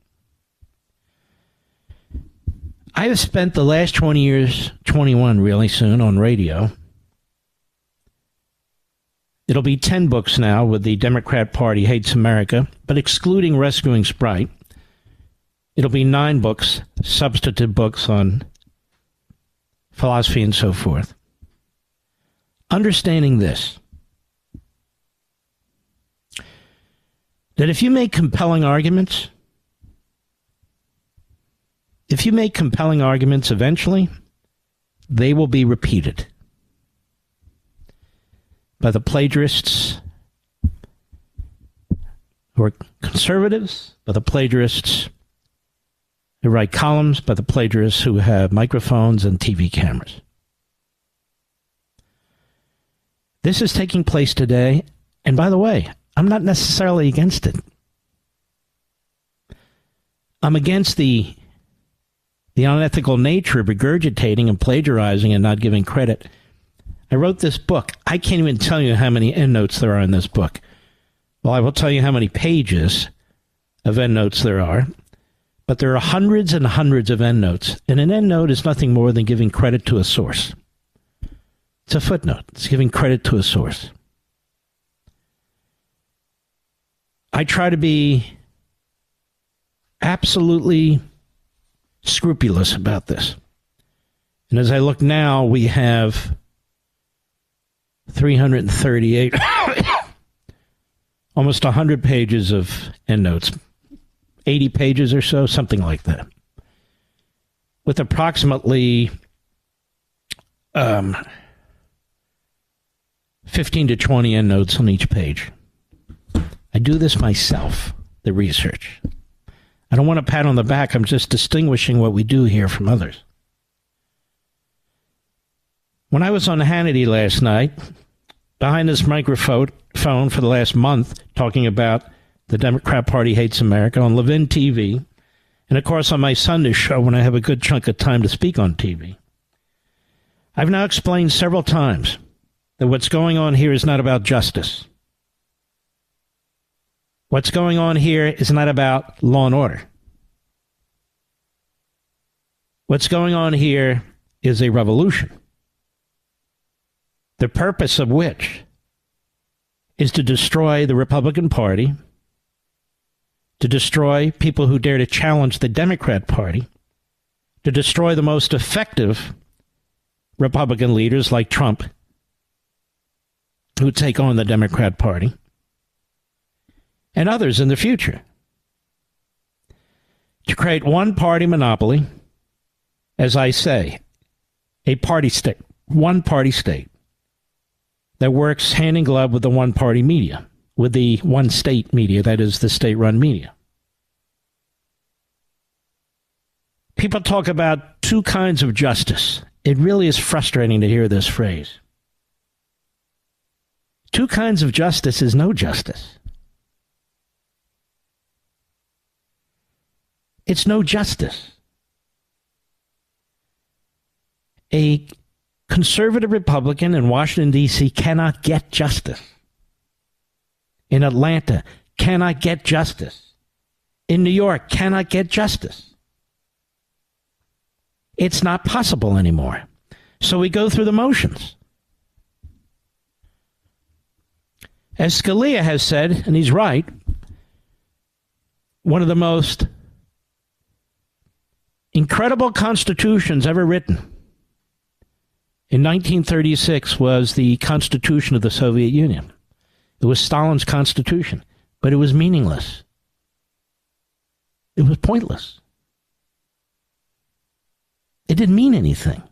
I have spent the last twenty years, twenty-one really soon, on radio. It'll be ten books now with the Democrat Party Hates America, but excluding Rescuing Sprite, it'll be nine books, substantive books on philosophy and so forth. Understanding this, that if you make compelling arguments, if you make compelling arguments, eventually they will be repeated by the plagiarists who are conservatives, by the plagiarists who write columns, by the plagiarists who have microphones and T V cameras. This is taking place today, And by the way, I'm not necessarily against it. I'm against the the unethical nature of regurgitating and plagiarizing and not giving credit. I wrote this book. I can't even tell you how many endnotes there are in this book. Well, I will tell you how many pages of endnotes there are. But there are hundreds and hundreds of endnotes. And an endnote is nothing more than giving credit to a source. It's a footnote. It's giving credit to a source. I try to be absolutely scrupulous about this. And as I look now, we have three hundred thirty-eight, almost one hundred pages of endnotes, eighty pages or so, something like that, with approximately um, fifteen to twenty endnotes on each page. I do this myself, the research. I don't want a pat on the back. I'm just distinguishing what we do here from others. When I was on Hannity last night, behind this microphone for the last month, talking about the Democrat Party Hates America on Levin T V, and of course on my Sunday show when I have a good chunk of time to speak on T V, I've now explained several times that what's going on here is not about justice. What's going on here is not about law and order. What's going on here is a revolution, the purpose of which is to destroy the Republican Party, to destroy people who dare to challenge the Democrat Party, to destroy the most effective Republican leaders like Trump, who take on the Democrat Party, and others in the future, to create one party monopoly, as I say, a party state, one party state that works hand in glove with the one party media, with the one state media, that is the state run media. People talk about two kinds of justice. It really is frustrating to hear this phrase. Two kinds of justice is no justice. It's no justice. A conservative Republican in Washington, D C cannot get justice. In Atlanta, cannot get justice. In New York, cannot get justice. It's not possible anymore. So we go through the motions. As Scalia has said, and he's right, one of the most incredible constitutions ever written in nineteen thirty-six was the Constitution of the Soviet Union. It was Stalin's constitution, but it was meaningless. It was pointless. It didn't mean anything.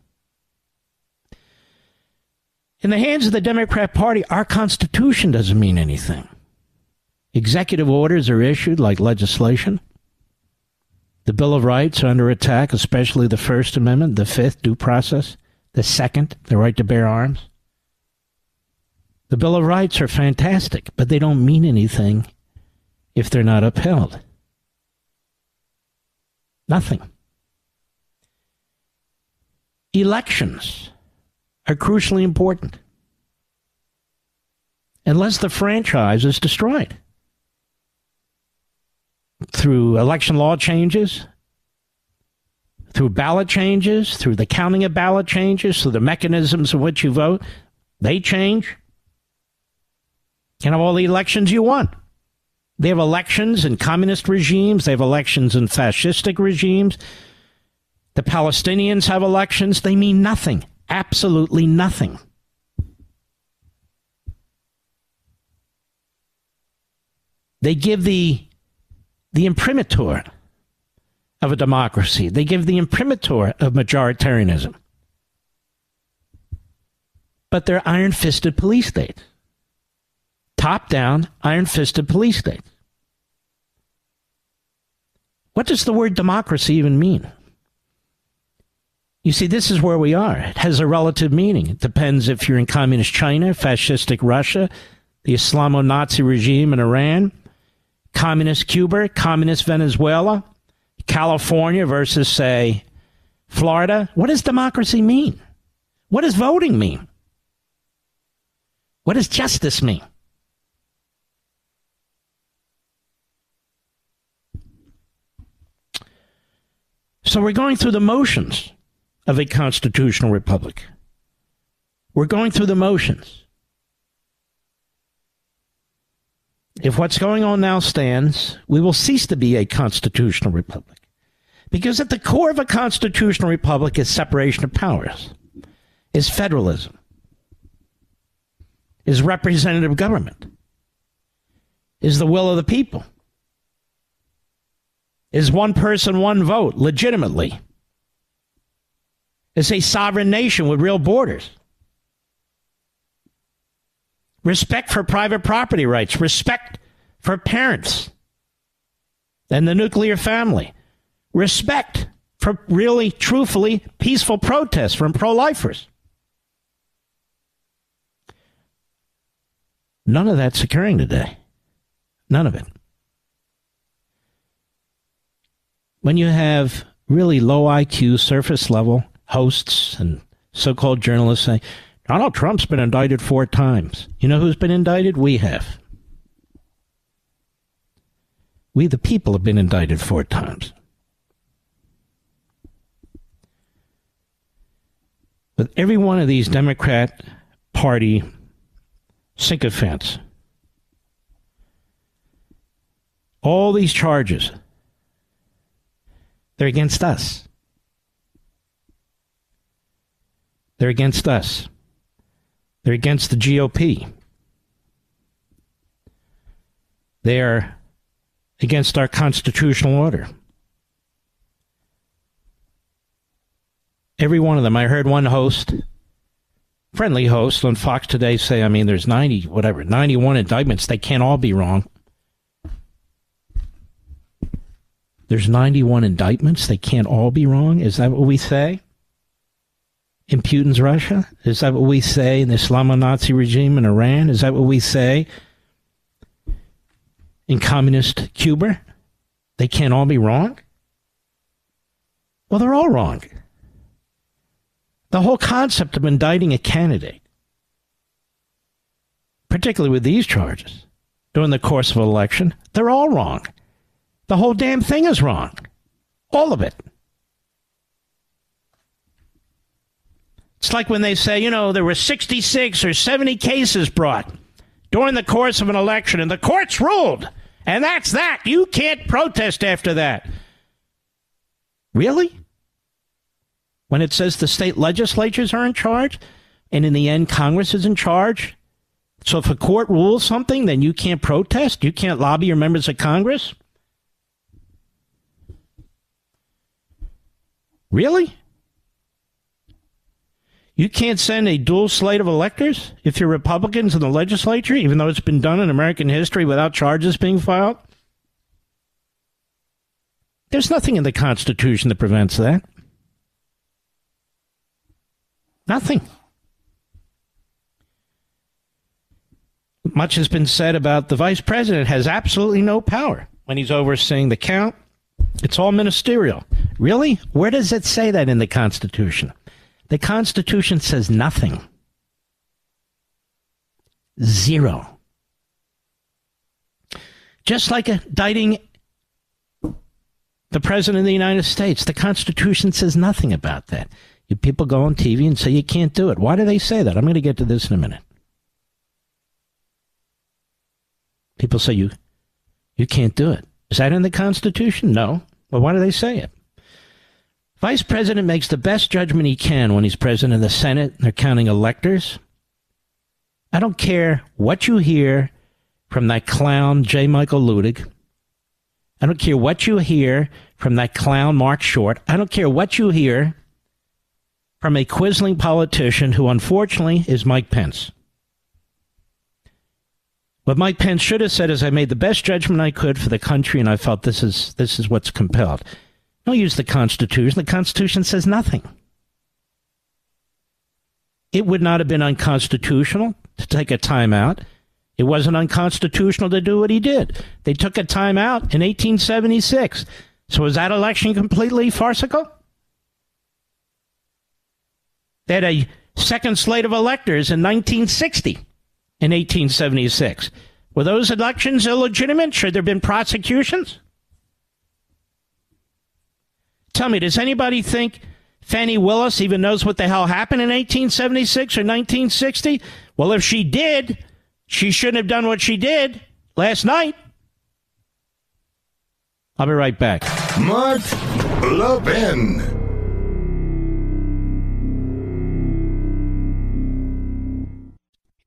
In the hands of the Democrat Party, our Constitution doesn't mean anything. Executive orders are issued like legislation. The Bill of Rights are under attack, especially the First Amendment, the Fifth, due process, the Second, the right to bear arms. The Bill of Rights are fantastic, but they don't mean anything if they're not upheld. Nothing. Elections are crucially important, unless the franchise is destroyed through election law changes, through ballot changes, through the counting of ballot changes, through the mechanisms in which you vote, they change. Can't have all the elections you want. They have elections in communist regimes. They have elections in fascistic regimes. The Palestinians have elections. They mean nothing. Absolutely nothing. They give the the imprimatur of a democracy. They give the imprimatur of majoritarianism. But they're iron-fisted police states. Top-down, iron-fisted police states. What does the word democracy even mean? You see, this is where we are. It has a relative meaning. It depends if you're in communist China, fascistic Russia, the Islamo-Nazi regime in Iran, communist Cuba, communist Venezuela, California versus, say, Florida. What does democracy mean? What does voting mean? What does justice mean? So we're going through the motions of a constitutional republic. We're going through the motions. If what's going on now stands, we will cease to be a constitutional republic. Because at the core of a constitutional republic is separation of powers, is federalism, is representative government, is the will of the people, is one person, one vote, legitimately, is a sovereign nation with real borders. Respect for private property rights. Respect for parents and the nuclear family. Respect for really, truthfully, peaceful protests from pro-lifers. None of that's occurring today. None of it. When you have really low I Q, surface level hosts and so-called journalists saying, Donald Trump's been indicted four times. You know who's been indicted? We have. We, the people, have been indicted four times. But every one of these Democrat Party sycophants, all these charges, they're against us. They're against us. They're against the G O P. They're against our constitutional order. Every one of them. I heard one host, friendly host on Fox Today say, I mean, there's ninety, whatever, ninety-one indictments. They can't all be wrong. There's ninety-one indictments. They can't all be wrong. Is that what we say? In Putin's Russia? Is that what we say in the Islamo-Nazi regime in Iran? Is that what we say in communist Cuba? They can't all be wrong? Well, they're all wrong. The whole concept of indicting a candidate, particularly with these charges, during the course of an election, they're all wrong. The whole damn thing is wrong. All of it. It's like when they say, you know, there were sixty-six or seventy cases brought during the course of an election, and the courts ruled, and that's that. You can't protest after that. Really? When it says the state legislatures are in charge, and in the end, Congress is in charge, so if a court rules something, then you can't protest? You can't lobby your members of Congress? Really? You can't send a dual slate of electors if you're Republicans in the legislature, even though it's been done in American history without charges being filed? There's nothing in the Constitution that prevents that. Nothing. Much has been said about the vice president has absolutely no power when he's overseeing the count. It's all ministerial. Really? Where does it say that in the Constitution? The Constitution says nothing. Zero. Just like indicting the President of the United States, the Constitution says nothing about that. You people go on T V and say you can't do it. Why do they say that? I'm going to get to this in a minute. People say you, you can't do it. Is that in the Constitution? No. Well, why do they say it? Vice President makes the best judgment he can when he's president of the Senate. They're counting electors. I don't care what you hear from that clown, J. Michael Ludig. I don't care what you hear from that clown, Mark Short. I don't care what you hear from a quizzling politician who, unfortunately, is Mike Pence. What Mike Pence should have said is, I made the best judgment I could for the country, and I felt this is this is what's compelled. Don't use the Constitution. The Constitution says nothing. It would not have been unconstitutional to take a timeout. It wasn't unconstitutional to do what he did. They took a time out in eighteen seventy-six. So was that election completely farcical? They had a second slate of electors in nineteen sixty and eighteen seventy-six. Were those elections illegitimate? Should there have been prosecutions? Tell me, does anybody think Fani Willis even knows what the hell happened in eighteen seventy-six or nineteen sixty? Well, if she did, she shouldn't have done what she did last night. I'll be right back. Mark Levin.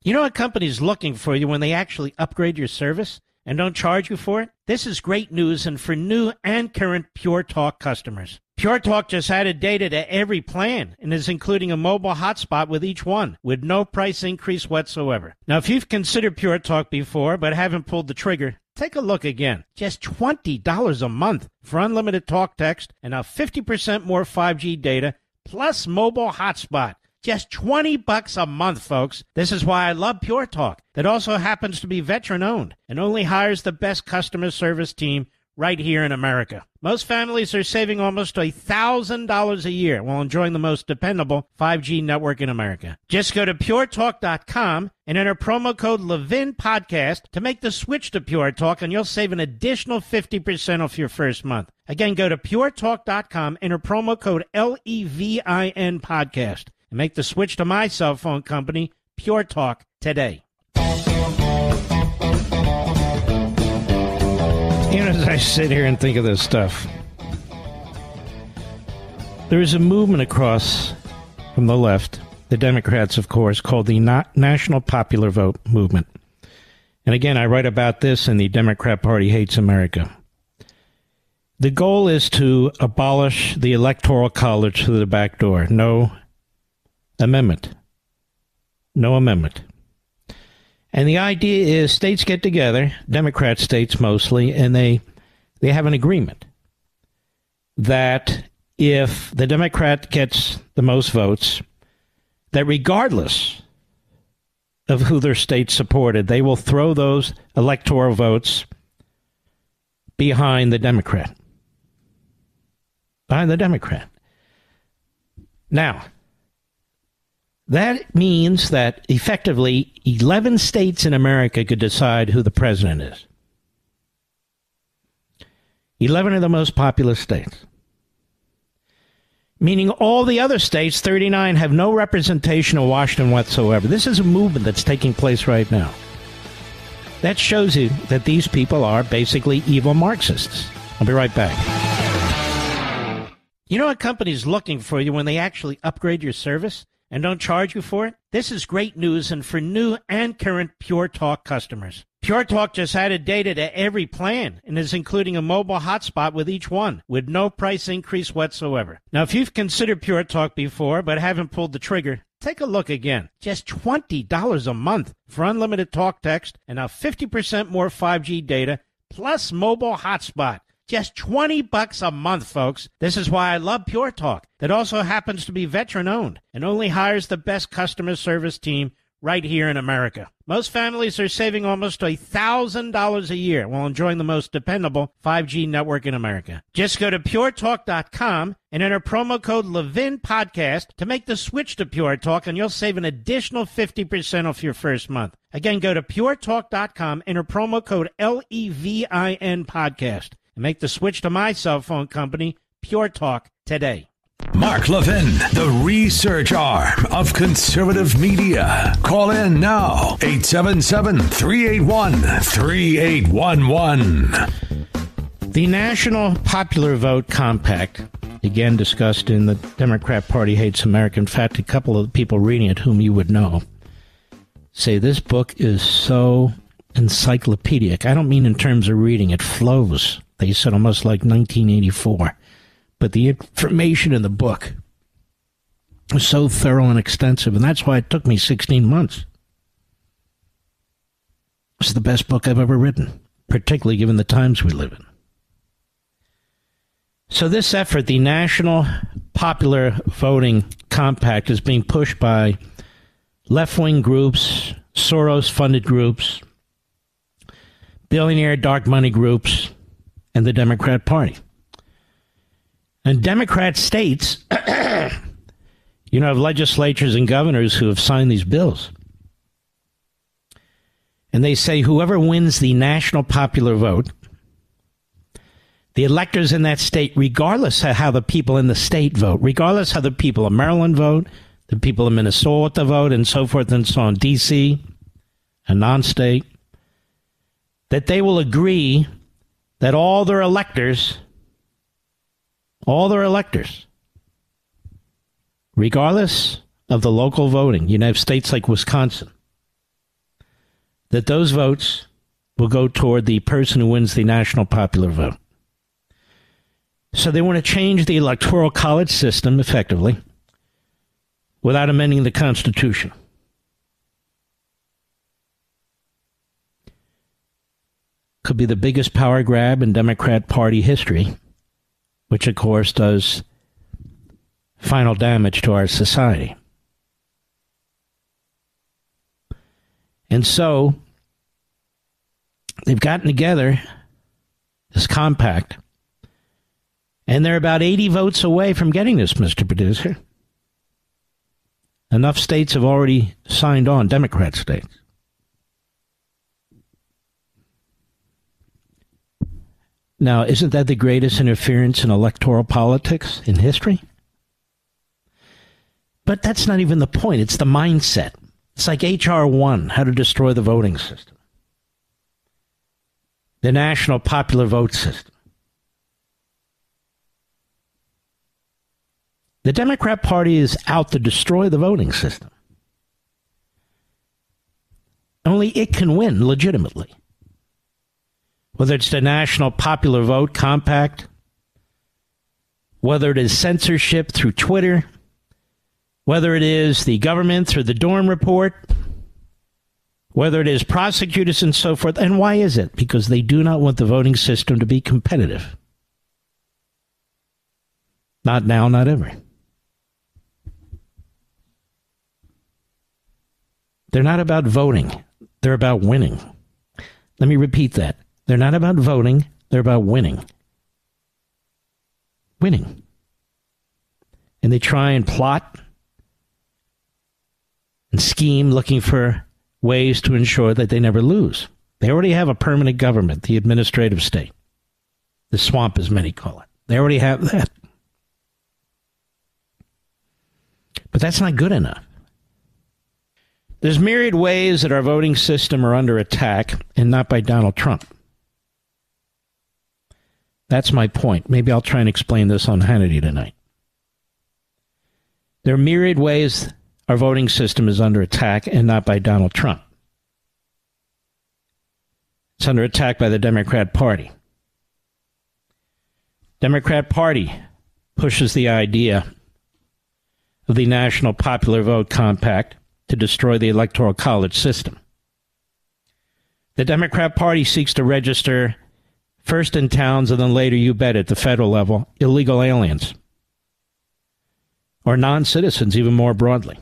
You know what company's looking for you when they actually upgrade your service and don't charge you for it? This is great news, and for new and current Pure Talk customers. Pure Talk just added data to every plan and is including a mobile hotspot with each one with no price increase whatsoever. Now, if you've considered Pure Talk before but haven't pulled the trigger, take a look again. Just twenty dollars a month for unlimited talk, text, and now fifty percent more five G data plus mobile hotspot. Just twenty bucks a month, folks. This is why I love Pure Talk. That also happens to be veteran-owned and only hires the best customer service team right here in America. Most families are saving almost one thousand dollars a year while enjoying the most dependable five G network in America. Just go to pure talk dot com and enter promo code LEVINPODCAST to make the switch to Pure Talk, and you'll save an additional fifty percent off your first month. Again, go to pure talk dot com, enter promo code L E V I N podcast. And make the switch to my cell phone company, Pure Talk, today. Even as I sit here and think of this stuff, there is a movement across from the left, the Democrats, of course, called the National Popular Vote Movement. And again, I write about this in the Democrat Party Hates America. The goal is to abolish the Electoral College through the back door. No amendment. No amendment. And the idea is states get together, Democrat states mostly, and they they have an agreement that if the Democrat gets the most votes, that regardless of who their state supported, they will throw those electoral votes behind the Democrat. Behind the Democrat. Now, that means that effectively eleven states in America could decide who the president is. eleven of the most populous states. Meaning all the other states, thirty-nine, have no representation in Washington whatsoever. This is a movement that's taking place right now. That shows you that these people are basically evil Marxists. I'll be right back. You know what company's looking for you when they actually upgrade your service and don't charge you for it? This is great news, and for new and current Pure Talk customers. Pure Talk just added data to every plan and is including a mobile hotspot with each one with no price increase whatsoever. Now, if you've considered Pure Talk before but haven't pulled the trigger, take a look again. Just twenty dollars a month for unlimited talk, text, and now fifty percent more five G data plus mobile hotspot. Just twenty bucks a month, folks. This is why I love Pure Talk. That also happens to be veteran-owned and only hires the best customer service team right here in America. Most families are saving almost one thousand dollars a year while enjoying the most dependable five G network in America. Just go to pure talk dot com and enter promo code LEVINPODCAST to make the switch to Pure Talk, and you'll save an additional fifty percent off your first month. Again, go to pure talk dot com, enter promo code L E V I N podcast. And make the switch to my cell phone company, Pure Talk, today. Mark Levin, the research arm of conservative media. Call in now, eight seven seven, three eight one, three eight one one. The National Popular Vote Compact, again discussed in the Democrat Party Hates America. In fact, a couple of people reading it whom you would know say this book is so encyclopedic. I don't mean in terms of reading. It flows. They said almost like nineteen eighty-four. But the information in the book was so thorough and extensive, and that's why it took me sixteen months. It's the best book I've ever written, particularly given the times we live in. So this effort, the National Popular Voting Compact, is being pushed by left-wing groups, Soros-funded groups, billionaire dark money groups, and the Democrat Party. And Democrat states, you know, have legislatures and governors who have signed these bills. And they say whoever wins the national popular vote, the electors in that state, regardless of how the people in the state vote, regardless how the people of Maryland vote, the people of Minnesota vote, and so forth and so on, D C, a non-state, that they will agree that all their electors, all their electors, regardless of the local voting, you have states like Wisconsin, that those votes will go toward the person who wins the national popular vote. So they want to change the electoral college system effectively without amending the Constitution. Could be the biggest power grab in Democrat Party history, which, of course, does final damage to our society. And so they've gotten together this compact, and they're about eighty votes away from getting this, Mister Producer. Enough states have already signed on, Democrat states. Now, isn't that the greatest interference in electoral politics in history? But that's not even the point. It's the mindset. It's like H R one, how to destroy the voting system. The national popular vote system. The Democrat Party is out to destroy the voting system. Only it can win legitimately. Whether it's the National Popular Vote Compact, whether it is censorship through Twitter, whether it is the government through the Durham report, whether it is prosecutors and so forth. And why is it? Because they do not want the voting system to be competitive. Not now, not ever. They're not about voting. They're about winning. Let me repeat that. They're not about voting. They're about winning. Winning. And they try and plot and scheme, looking for ways to ensure that they never lose. They already have a permanent government, the administrative state. The swamp, as many call it. They already have that. But that's not good enough. There's myriad ways that our voting system are under attack, and not by Donald Trump. That's my point. Maybe I'll try and explain this on Hannity tonight. There are myriad ways our voting system is under attack, and not by Donald Trump. It's under attack by the Democrat Party. Democrat Party pushes the idea of the National Popular Vote Compact to destroy the Electoral College system. The Democrat Party seeks to register, first in towns and then later, you bet, at the federal level, illegal aliens or non-citizens, even more broadly,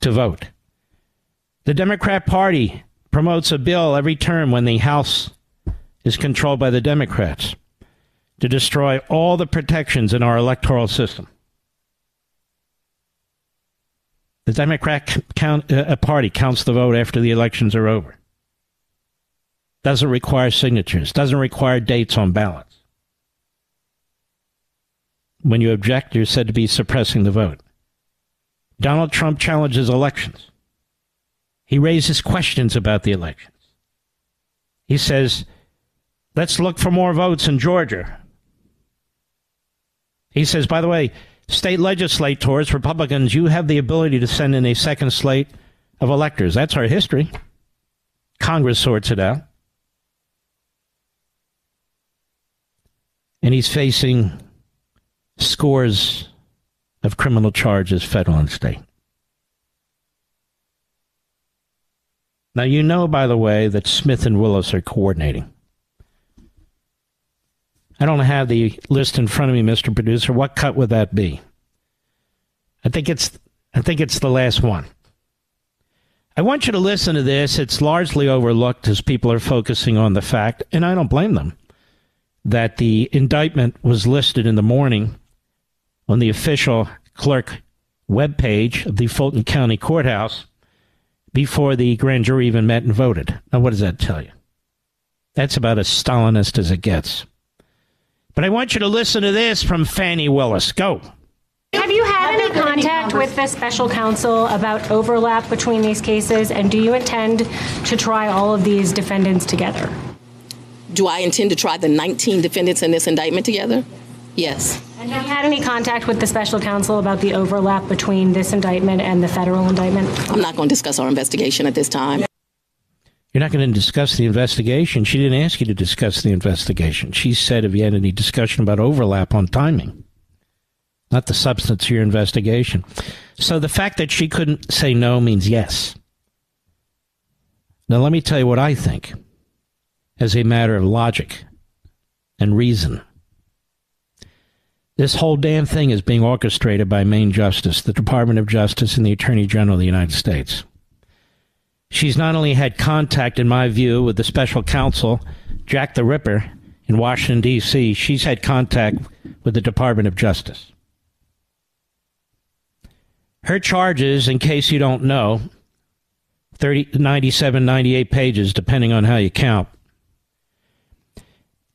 to vote. The Democrat Party promotes a bill every term when the House is controlled by the Democrats to destroy all the protections in our electoral system. The Democrat count, uh, Party counts the vote after the elections are over. Doesn't require signatures. Doesn't require dates on ballots. When you object, you're said to be suppressing the vote. Donald Trump challenges elections. He raises questions about the elections. He says, let's look for more votes in Georgia. He says, by the way, state legislators, Republicans, you have the ability to send in a second slate of electors. That's our history. Congress sorts it out. And he's facing scores of criminal charges, federal and state. Now, you know, by the way, that Smith and Willis are coordinating. I don't have the list in front of me, Mister Producer. What cut would that be? I think it's I think it's the last one. I want you to listen to this. It's largely overlooked as people are focusing on the fact, and I don't blame them, that the indictment was listed in the morning on the official clerk webpage of the Fulton County Courthouse before the grand jury even met and voted. Now, what does that tell you? That's about as Stalinist as it gets. But I want you to listen to this from Fani Willis. Go. Have you had any contact with the special counsel about overlap between these cases, and do you intend to try all of these defendants together? Do I intend to try the nineteen defendants in this indictment together? Yes. And have you had any contact with the special counsel about the overlap between this indictment and the federal indictment? I'm not going to discuss our investigation at this time. You're not going to discuss the investigation. She didn't ask you to discuss the investigation. She said, have you had any discussion about overlap on timing? Not the substance of your investigation. So the fact that she couldn't say no means yes. Now, let me tell you what I think as a matter of logic and reason. This whole damn thing is being orchestrated by Maine Justice, the Department of Justice, and the Attorney General of the United States. She's not only had contact, in my view, with the special counsel, Jack the Ripper, in Washington, D C, she's had contact with the Department of Justice. Her charges, in case you don't know, thirty, ninety-seven, ninety-eight pages, depending on how you count.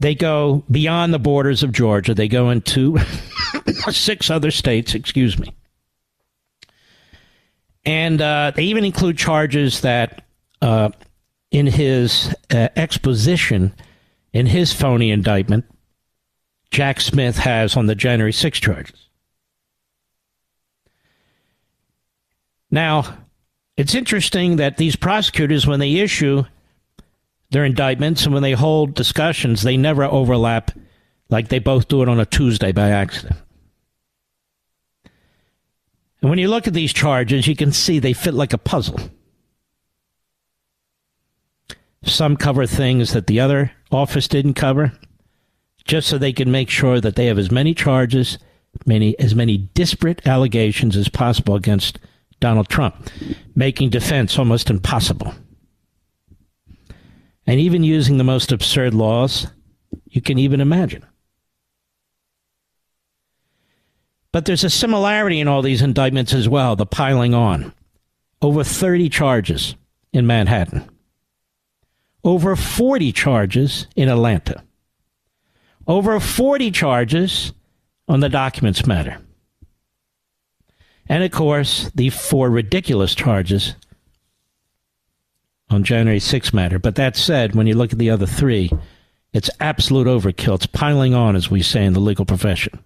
They go beyond the borders of Georgia. They go into six other states, excuse me. And uh, they even include charges that uh, in his uh, exposition, in his phony indictment, Jack Smith has on the January sixth charges. Now, it's interesting that these prosecutors, when they issue their indictments and when they hold discussions, they never overlap, like they both do it on a Tuesday by accident. And when you look at these charges, you can see they fit like a puzzle. Some cover things that the other office didn't cover, just so they can make sure that they have as many charges, many as many disparate allegations as possible against Donald Trump, making defense almost impossible. And even using the most absurd laws you can even imagine. But there's a similarity in all these indictments as well, the piling on. Over thirty charges in Manhattan. Over forty charges in Atlanta. Over forty charges on the documents matter. And, of course, the four ridiculous charges on January sixth matter. But that said, when you look at the other three, it's absolute overkill. It's piling on, as we say in the legal profession.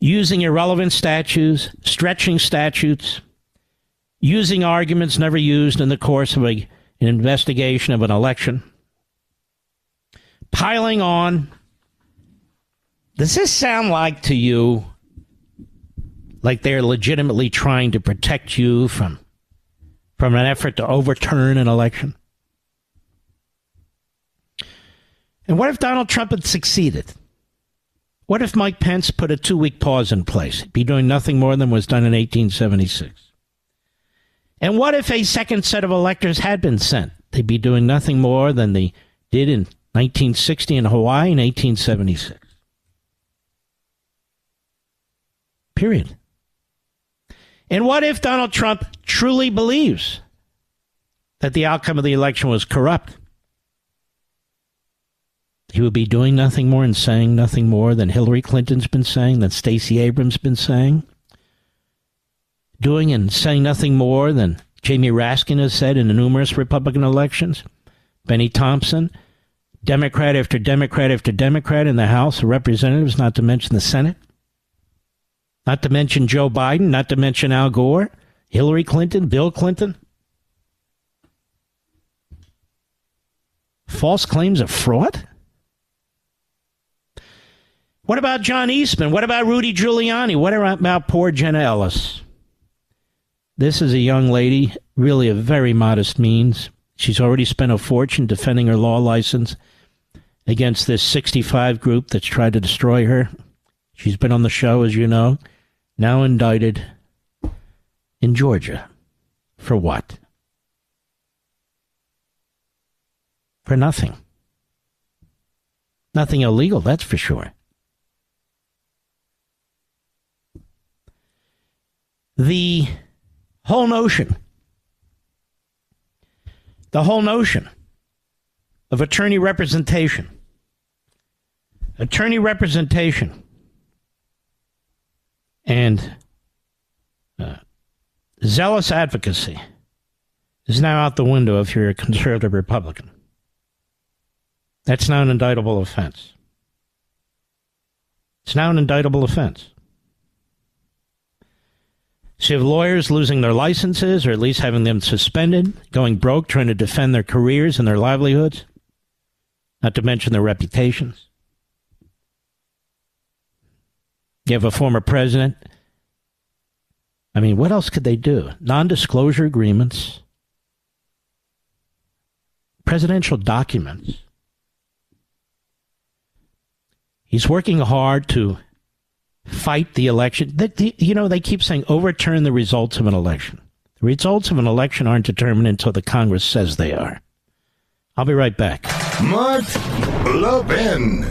Using irrelevant statutes, stretching statutes, using arguments never used in the course of a, an investigation of an election, piling on. Does this sound like to you like they're legitimately trying to protect you from, from an effort to overturn an election? And what if Donald Trump had succeeded? What if Mike Pence put a two-week pause in place? He'd be doing nothing more than was done in eighteen seventy-six. And what if a second set of electors had been sent? They'd be doing nothing more than they did in nineteen sixty in Hawaii and eighteen seventy-six. Period. And what if Donald Trump truly believes that the outcome of the election was corrupt? He would be doing nothing more and saying nothing more than Hillary Clinton's been saying, than Stacey Abrams' been saying. Doing and saying nothing more than Jamie Raskin has said in the numerous Republican elections. Benny Thompson, Democrat after Democrat after Democrat in the House of Representatives, not to mention the Senate. Not to mention Joe Biden, not to mention Al Gore, Hillary Clinton, Bill Clinton. False claims of fraud? What about John Eastman? What about Rudy Giuliani? What about poor Jenna Ellis? This is a young lady, really of very modest means. She's already spent a fortune defending her law license against this sixty-five group that's tried to destroy her. She's been on the show, as you know, now indicted in Georgia For what? For nothing. Nothing illegal, that's for sure. The whole notion, the whole notion of attorney representation, attorney representation and uh, zealous advocacy is now out the window if you're a conservative Republican. That's now an indictable offense. It's now an indictable offense. So you have lawyers losing their licenses or at least having them suspended, going broke, trying to defend their careers and their livelihoods, not to mention their reputations. You have a former president. I mean, what else could they do? Non-disclosure agreements, presidential documents. He's working hard to fight the election. You know, they keep saying overturn the results of an election. The results of an election aren't determined until the Congress says they are. I'll be right back. Mark Levin.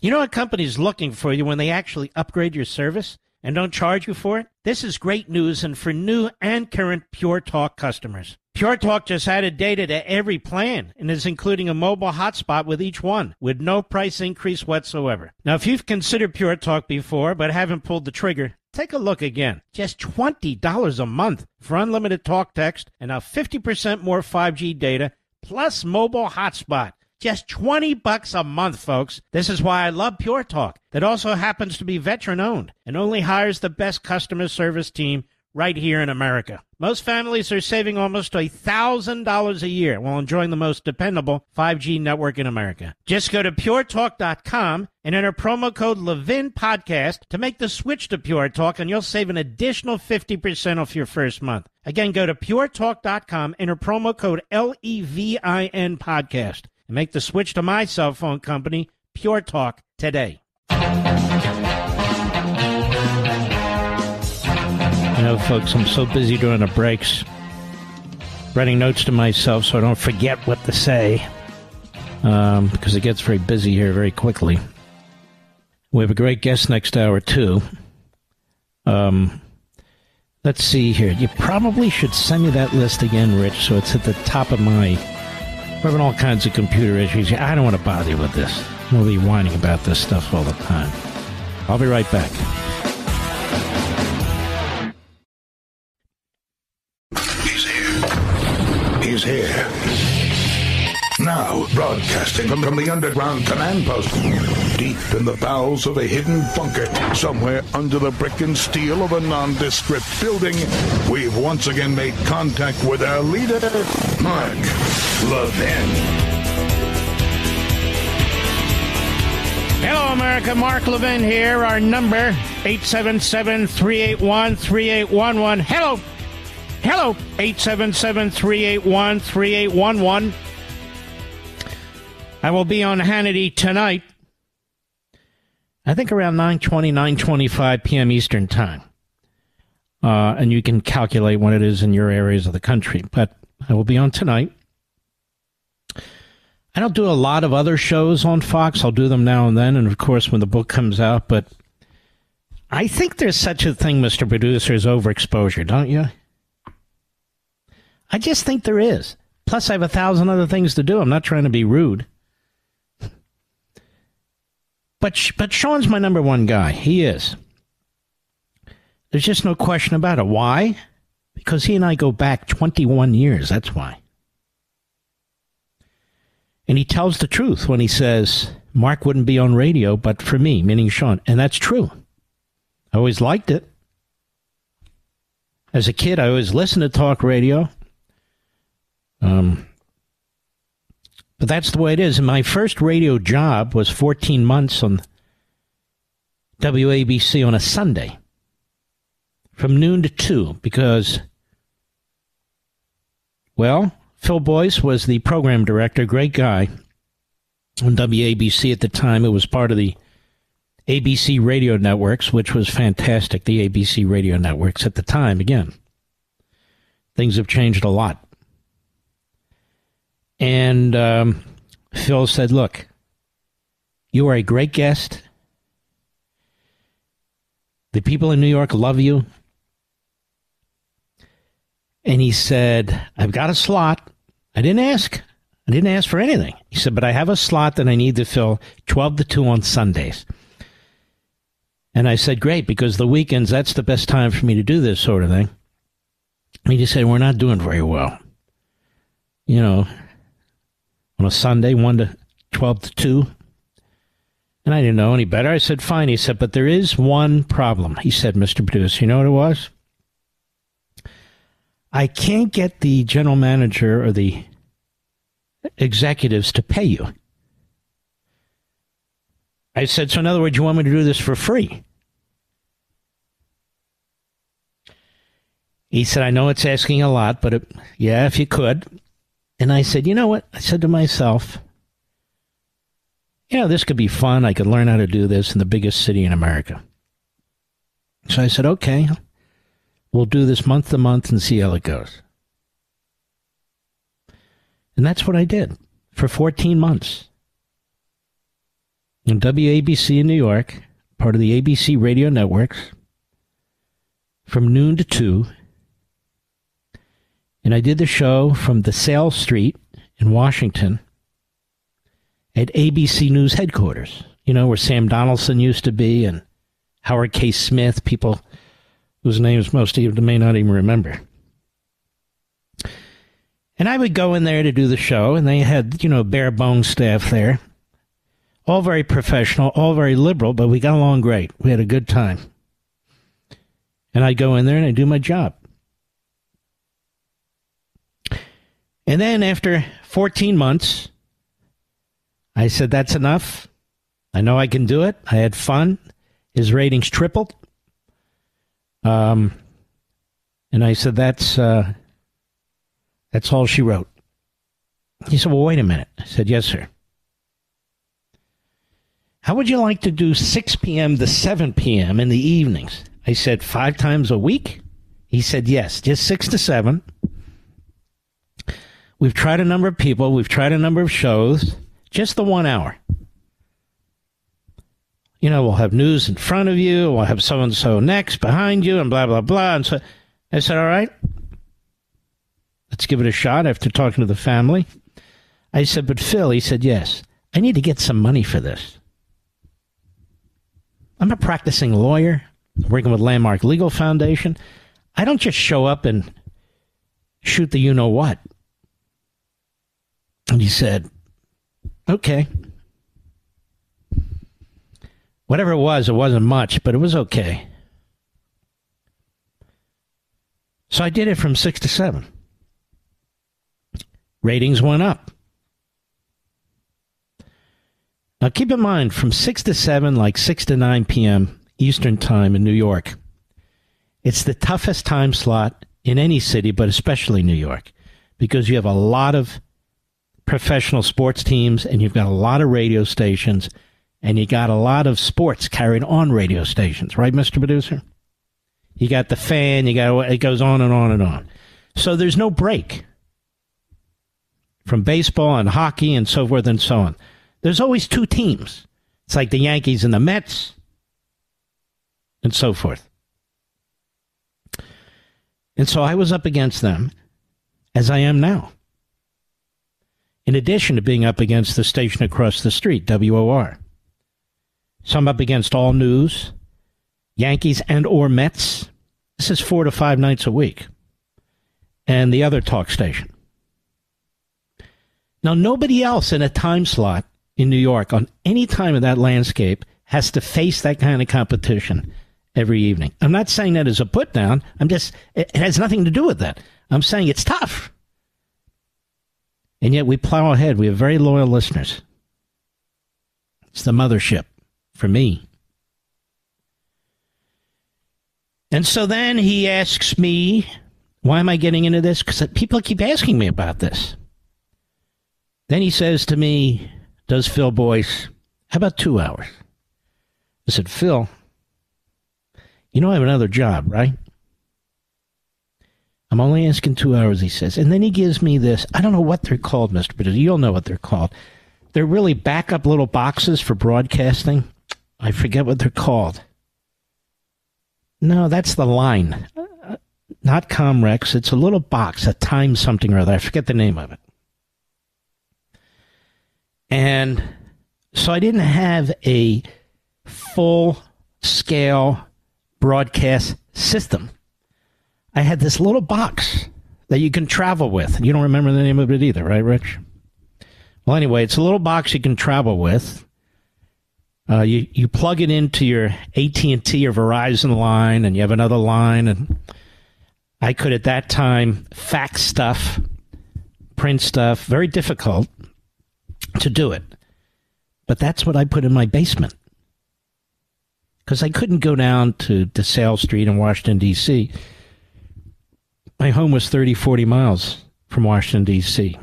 You know what company's looking for you when they actually upgrade your service and don't charge you for it? This is great news and for new and current Pure Talk customers. Pure Talk just added data to every plan and is including a mobile hotspot with each one with no price increase whatsoever. Now, if you've considered Pure Talk before but haven't pulled the trigger, take a look again. Just twenty dollars a month for unlimited talk text and now fifty percent more five G data plus mobile hotspot. Just twenty bucks a month, folks. This is why I love Pure Talk. That also happens to be veteran-owned and only hires the best customer service team right here in America. Most families are saving almost one thousand dollars a year while enjoying the most dependable five G network in America. Just go to pure talk dot com and enter promo code LEVINPODCAST to make the switch to Pure Talk, and you'll save an additional fifty percent off your first month. Again, go to pure talk dot com, enter promo code L E V I N podcast, and make the switch to my cell phone company, Pure Talk, today. You know, folks, I'm so busy during the breaks, writing notes to myself so I don't forget what to say, um, because it gets very busy here very quickly. We have a great guest next hour, too. Um, let's see here. You probably should send me that list again, Rich, so it's at the top of my... We're having all kinds of computer issues. I don't want to bother you with this. We'll be whining about this stuff all the time. I'll be right back. He's here. Now, broadcasting from, from the underground command post, deep in the bowels of a hidden bunker, somewhere under the brick and steel of a nondescript building, we've once again made contact with our leader, Mark Levin. Hello, America. Mark Levin here. Our number, eight seven seven, three eight one, three eight one one. Hello. Hello, eight seven seven, three eight one, three eight one one. I will be on Hannity tonight, I think around nine twenty, nine twenty-five p.m. Eastern Time. Uh, and you can calculate what it is in your areas of the country. But I will be on tonight. I don't do a lot of other shows on Fox. I'll do them now and then, and of course when the book comes out. But I think there's such a thing, Mister Producer, as overexposure, don't you? I just think there is. Plus, I have a thousand other things to do. I'm not trying to be rude. But but Sean's my number one guy. He is. There's just no question about it. Why? Because he and I go back twenty-one years. That's why. And he tells the truth when he says, Mark wouldn't be on radio, but for me, meaning Sean. And that's true. I always liked it. As a kid, I always listened to talk radio. Um, but that's the way it is. And my first radio job was fourteen months on W A B C on a Sunday from noon to two because, well, Phil Boyce was the program director, great guy on W A B C at the time. It was part of the A B C radio networks, which was fantastic, the A B C radio networks at the time. Again, things have changed a lot. And um, Phil said, look, you are a great guest. The people in New York love you. And he said, I've got a slot. I didn't ask. I didn't ask for anything. He said, but I have a slot that I need to fill twelve to two on Sundays. And I said, great, because the weekends, that's the best time for me to do this sort of thing. And he just said, we're not doing very well. You know, on a Sunday, one to twelve to two. And I didn't know any better. I said, fine. He said, but there is one problem. He said, Mister Producer, you know what it was? I can't get the general manager or the executives to pay you. I said, so in other words, you want me to do this for free? He said, I know it's asking a lot, but it, yeah, if you could. And I said, you know what? I said to myself, you know, this could be fun. I could learn how to do this in the biggest city in America. So I said, okay, we'll do this month to month and see how it goes. And that's what I did for fourteen months. And W A B C in New York, part of the A B C radio networks, from noon to two. And I did the show from DeSalle Street in Washington at A B C News headquarters, you know, where Sam Donaldson used to be and Howard K. Smith, people whose names most of you may not even remember. And I would go in there to do the show, and they had, you know, bare-bones staff there. All very professional, all very liberal, but we got along great. We had a good time. And I'd go in there and I'd do my job. And then after fourteen months, I said, that's enough. I know I can do it. I had fun. His ratings tripled. Um, and I said, that's, uh, that's all she wrote. He said, well, wait a minute. I said, yes, sir. How would you like to do six p.m. to seven p.m. in the evenings? I said, five times a week? He said, yes, just six to seven. We've tried a number of people. We've tried a number of shows. Just the one hour. You know, we'll have news in front of you. We'll have so-and-so next behind you and blah, blah, blah. And so I said, all right, let's give it a shot after talking to the family. I said, but Phil, he said, yes, I need to get some money for this. I'm a practicing lawyer working with Landmark Legal Foundation. I don't just show up and shoot the you-know-what. And he said, okay. Whatever it was, it wasn't much, but it was okay. So I did it from six to seven. Ratings went up. Now keep in mind, from six to seven, like six to nine p.m. Eastern time in New York, it's the toughest time slot in any city, but especially New York, because you have a lot of professional sports teams and you've got a lot of radio stations. And you got a lot of sports carried on radio stations, right, Mister Producer? You got the fan, you got, it goes on and on and on. So there's no break from baseball and hockey and so forth and so on. There's always two teams. It's like the Yankees and the Mets and so forth. And so I was up against them, as I am now, in addition to being up against the station across the street, W O R. So I'm up against all news, Yankees and or Mets. This is four to five nights a week. And the other talk station. Now, nobody else in a time slot in New York on any time of that landscape has to face that kind of competition every evening. I'm not saying that as a put down. I'm just, it, it has nothing to do with that. I'm saying it's tough. And yet we plow ahead. We have very loyal listeners. It's the mothership. For me. And so then he asks me, why am I getting into this? Because people keep asking me about this. Then he says to me, does Phil Boyce, how about two hours? I said, Phil, you know I have another job, right? I'm only asking two hours, he says. And then he gives me this. I don't know what they're called, Mister Producer. You'll know what they're called. They're really backup little boxes for broadcasting. I forget what they're called. No, that's the line. Not Comrex. It's a little box, a time something or other. I forget the name of it. And so I didn't have a full-scale broadcast system. I had this little box that you can travel with. You don't remember the name of it either, right, Rich? Well, anyway, it's a little box you can travel with. Uh, you, you plug it into your A T and T or Verizon line, and you have another line. And I could, at that time, fax stuff, print stuff. Very difficult to do it. But that's what I put in my basement. Because I couldn't go down to DeSalle Street in Washington, D C My home was thirty, forty miles from Washington, D C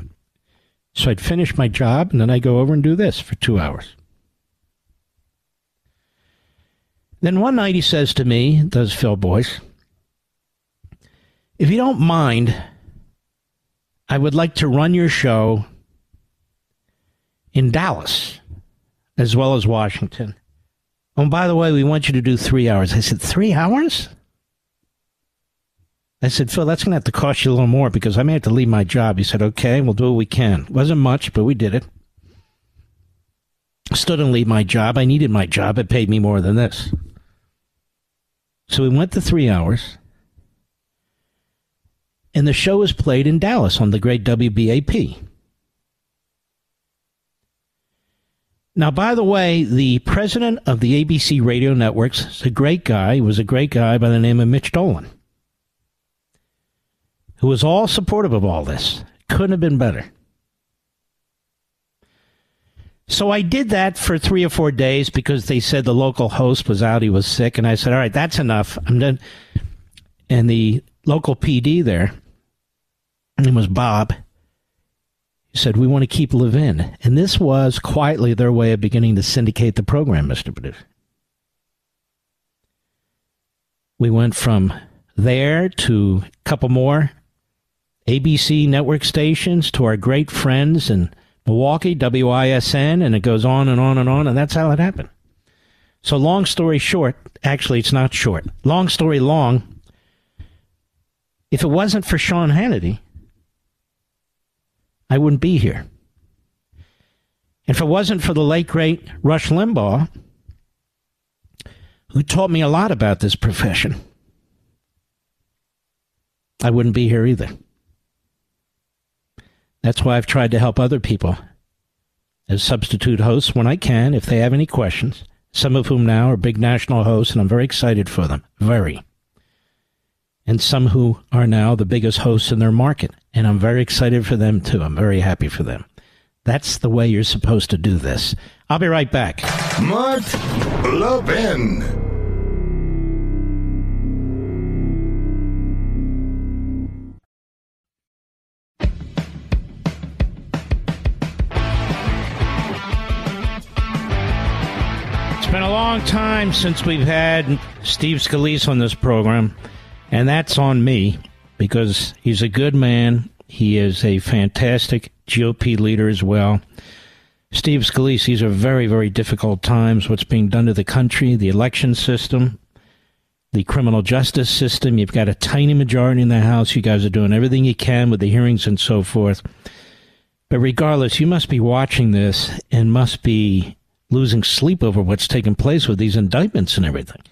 So I'd finish my job, and then I'd go over and do this for two hours. Then one night he says to me, does Phil Boyce, if you don't mind, I would like to run your show in Dallas, as well as Washington. Oh, and by the way, we want you to do three hours. I said, three hours? I said, Phil, that's going to have to cost you a little more because I may have to leave my job. He said, okay, we'll do what we can. It wasn't much, but we did it. I still didn't leave my job. I needed my job. It paid me more than this. So we went to three hours. And the show was played in Dallas on the great W B A P. Now, by the way, the president of the A B C Radio Networks is a great guy. He was a great guy by the name of Mitch Dolan, who was all supportive of all this. Couldn't have been better. So I did that for three or four days because they said the local host was out. He was sick. And I said, all right, that's enough. I'm done. And the local P D there, his name was Bob, he said, we want to keep Levin. And this was quietly their way of beginning to syndicate the program, Mister Producer. We went from there to a couple more A B C network stations to our great friends in Milwaukee, W I S N, and it goes on and on and on, and that's how it happened. So long story short, actually it's not short, long story long, if it wasn't for Sean Hannity, I wouldn't be here. If it wasn't for the late, great Rush Limbaugh, who taught me a lot about this profession, I wouldn't be here either. That's why I've tried to help other people as substitute hosts when I can, if they have any questions, some of whom now are big national hosts, and I'm very excited for them, very. And some who are now the biggest hosts in their market, and I'm very excited for them, too. I'm very happy for them. That's the way you're supposed to do this. I'll be right back. Mark Levin. It's been a long time since we've had Steve Scalise on this program, and that's on me because he's a good man. He is a fantastic G O P leader as well. Steve Scalise, these are very, very difficult times, what's being done to the country, the election system, the criminal justice system. You've got a tiny majority in the House. You guys are doing everything you can with the hearings and so forth. But regardless, you must be watching this and must be losing sleep over what's taking place with these indictments and everything.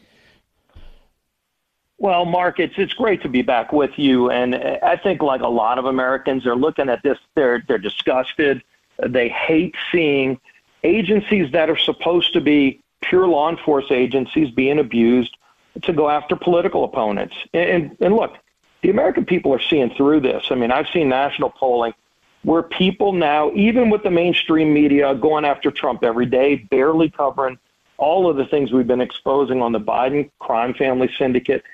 Well, Mark, it's, it's great to be back with you. And I think like a lot of Americans are looking at this, they're, they're disgusted. They hate seeing agencies that are supposed to be pure law enforcement agencies being abused to go after political opponents. And, and, and look, the American people are seeing through this. I mean, I've seen national polling where people now, even with the mainstream media going after Trump every day, barely covering all of the things we've been exposing on the Biden crime family syndicate,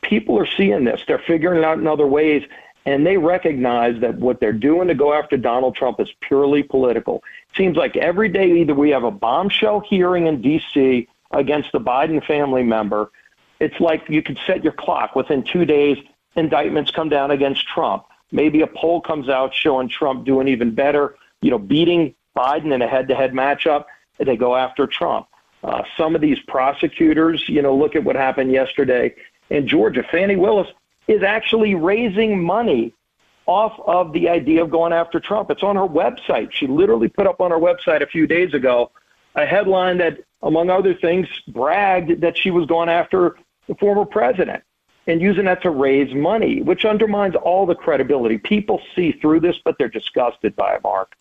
people are seeing this. They're figuring it out in other ways, and they recognize that what they're doing to go after Donald Trump is purely political. It seems like every day either we have a bombshell hearing in D C against the Biden family member, it's like you could set your clock. Within two days, indictments come down against Trump. Maybe a poll comes out showing Trump doing even better, you know, beating Biden in a head-to-head matchup, and they go after Trump. Uh, some of these prosecutors, you know, look at what happened yesterday in Georgia. Fani Willis is actually raising money off of the idea of going after Trump. It's on her website. She literally put up on her website a few days ago a headline that, among other things, bragged that she was going after the former president and using that to raise money, which undermines all the credibility. People see through this, but they're disgusted by it, Mark.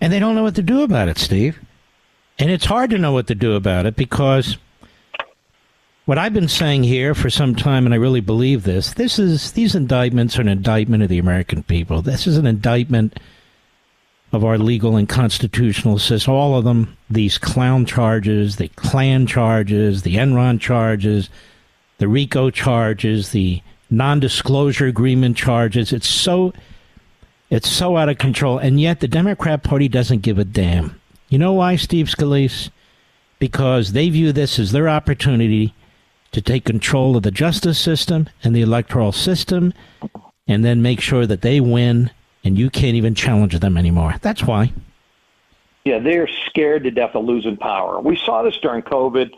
And they don't know what to do about it, Steve. And it's hard to know what to do about it because what I've been saying here for some time, and I really believe this, this is these indictments are an indictment of the American people. This is an indictment of our legal and constitutional system, all of them, these clown charges, the Klan charges, the Enron charges, the RICO charges, the non-disclosure agreement charges. It's so, it's so out of control. And yet the Democrat Party doesn't give a damn. You know why, Steve Scalise? Because they view this as their opportunity to take control of the justice system and the electoral system and then make sure that they win and you can't even challenge them anymore. That's why. Yeah, they're scared to death of losing power. We saw this during COVID.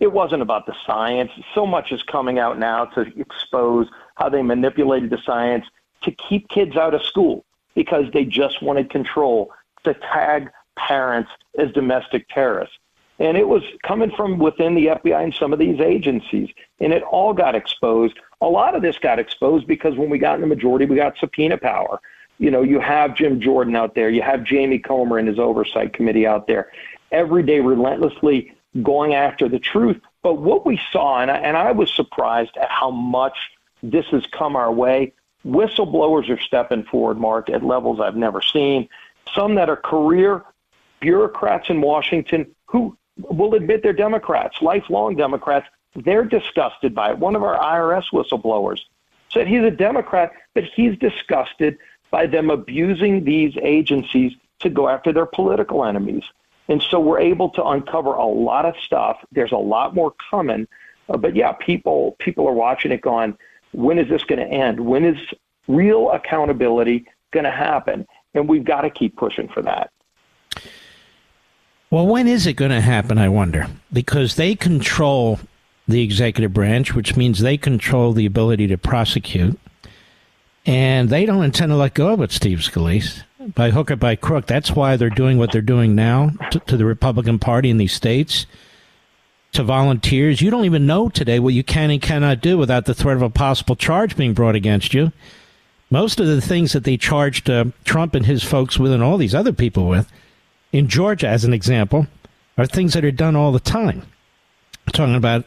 It wasn't about the science. So much is coming out now to expose how they manipulated the science to keep kids out of school because they just wanted control, to tag parents as domestic terrorists. And it was coming from within the F B I and some of these agencies. And it all got exposed. A lot of this got exposed because when we got in the majority, we got subpoena power. You know, you have Jim Jordan out there. You have Jamie Comer and his oversight committee out there every day relentlessly going after the truth. But what we saw, and I, and I was surprised at how much this has come our way. Whistleblowers are stepping forward, Mark, at levels I've never seen. Some that are career bureaucrats in Washington who will admit they're Democrats, lifelong Democrats. They're disgusted by it. One of our I R S whistleblowers said he's a Democrat, but he's disgusted by them abusing these agencies to go after their political enemies. And so we're able to uncover a lot of stuff. There's a lot more coming. Uh, but, yeah, people people are watching it going, when is this going to end? When is real accountability going to happen? And we've got to keep pushing for that. Well, when is it going to happen, I wonder? Because they control the executive branch, which means they control the ability to prosecute. And they don't intend to let go of it, Steve Scalise, by hook or by crook. That's why they're doing what they're doing now to, to the Republican Party in these states, to volunteers. You don't even know today what you can and cannot do without the threat of a possible charge being brought against you. Most of the things that they charged uh, Trump and his folks with and all these other people with, in Georgia, as an example, are things that are done all the time. I'm talking about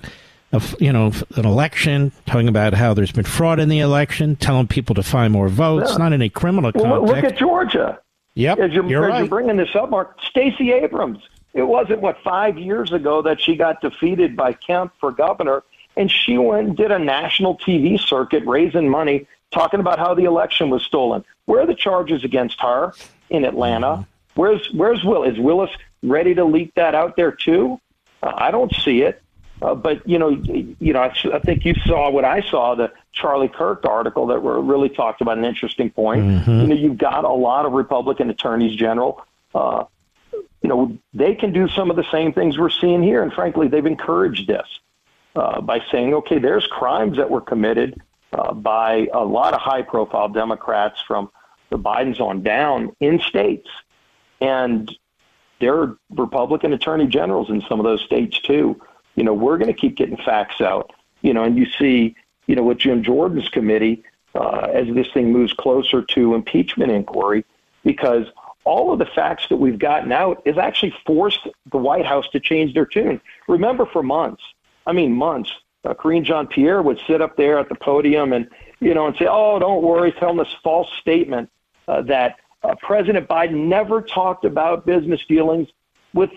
A, you know, an election, talking about how there's been fraud in the election, telling people to find more votes, yeah. Not in a criminal context. Well, look at Georgia. Yep, as you're, you're as right. You're bringing this up, Mark, Stacey Abrams. It wasn't, what, five years ago that she got defeated by Kemp for governor, and she went and did a national T V circuit raising money, talking about how the election was stolen. Where are the charges against her in Atlanta? Where's, where's Willis? Is Willis ready to leak that out there, too? Uh, I don't see it. Uh, but, you know, you know, I, I think you saw what I saw, the Charlie Kirk article that really talked about an interesting point. Mm-hmm. You know, you've got a lot of Republican attorneys general. Uh, you know, they can do some of the same things we're seeing here. And frankly, they've encouraged this uh, by saying, OK, there's crimes that were committed uh, by a lot of high profile Democrats from the Bidens on down in states. And there are Republican attorney generals in some of those states, too. You know, we're going to keep getting facts out, you know, and you see, you know, with Jim Jordan's committee, uh, as this thing moves closer to impeachment inquiry, because all of the facts that we've gotten out is actually forced the White House to change their tune. Remember, for months, I mean, months, uh, Karine Jean-Pierre would sit up there at the podium and, you know, and say, oh, don't worry, telling this false statement uh, that uh, President Biden never talked about business dealings with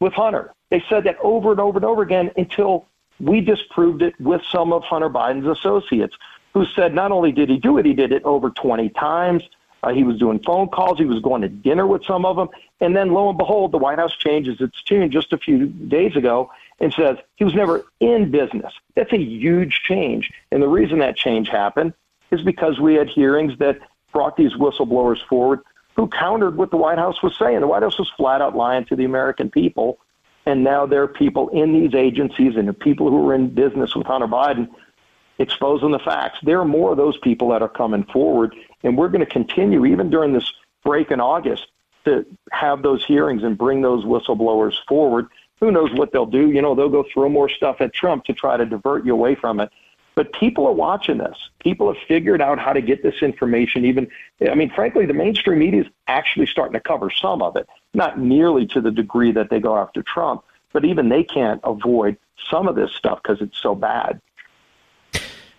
with Hunter. They said that over and over and over again until we disproved it with some of Hunter Biden's associates who said not only did he do it, he did it over twenty times. Uh, he was doing phone calls. He was going to dinner with some of them. And then, lo and behold, the White House changes its tune just a few days ago and says he was never in business. That's a huge change. And the reason that change happened is because we had hearings that brought these whistleblowers forward who countered what the White House was saying. The White House was flat out lying to the American people. And now there are people in these agencies and the people who are in business with Hunter Biden exposing the facts. There are more of those people that are coming forward. And we're going to continue, even during this break in August, to have those hearings and bring those whistleblowers forward. Who knows what they'll do? You know, they'll go throw more stuff at Trump to try to divert you away from it. But people are watching this. People have figured out how to get this information. Even, I mean, frankly, the mainstream media is actually starting to cover some of it, not nearly to the degree that they go after Trump, but even they can't avoid some of this stuff because it's so bad.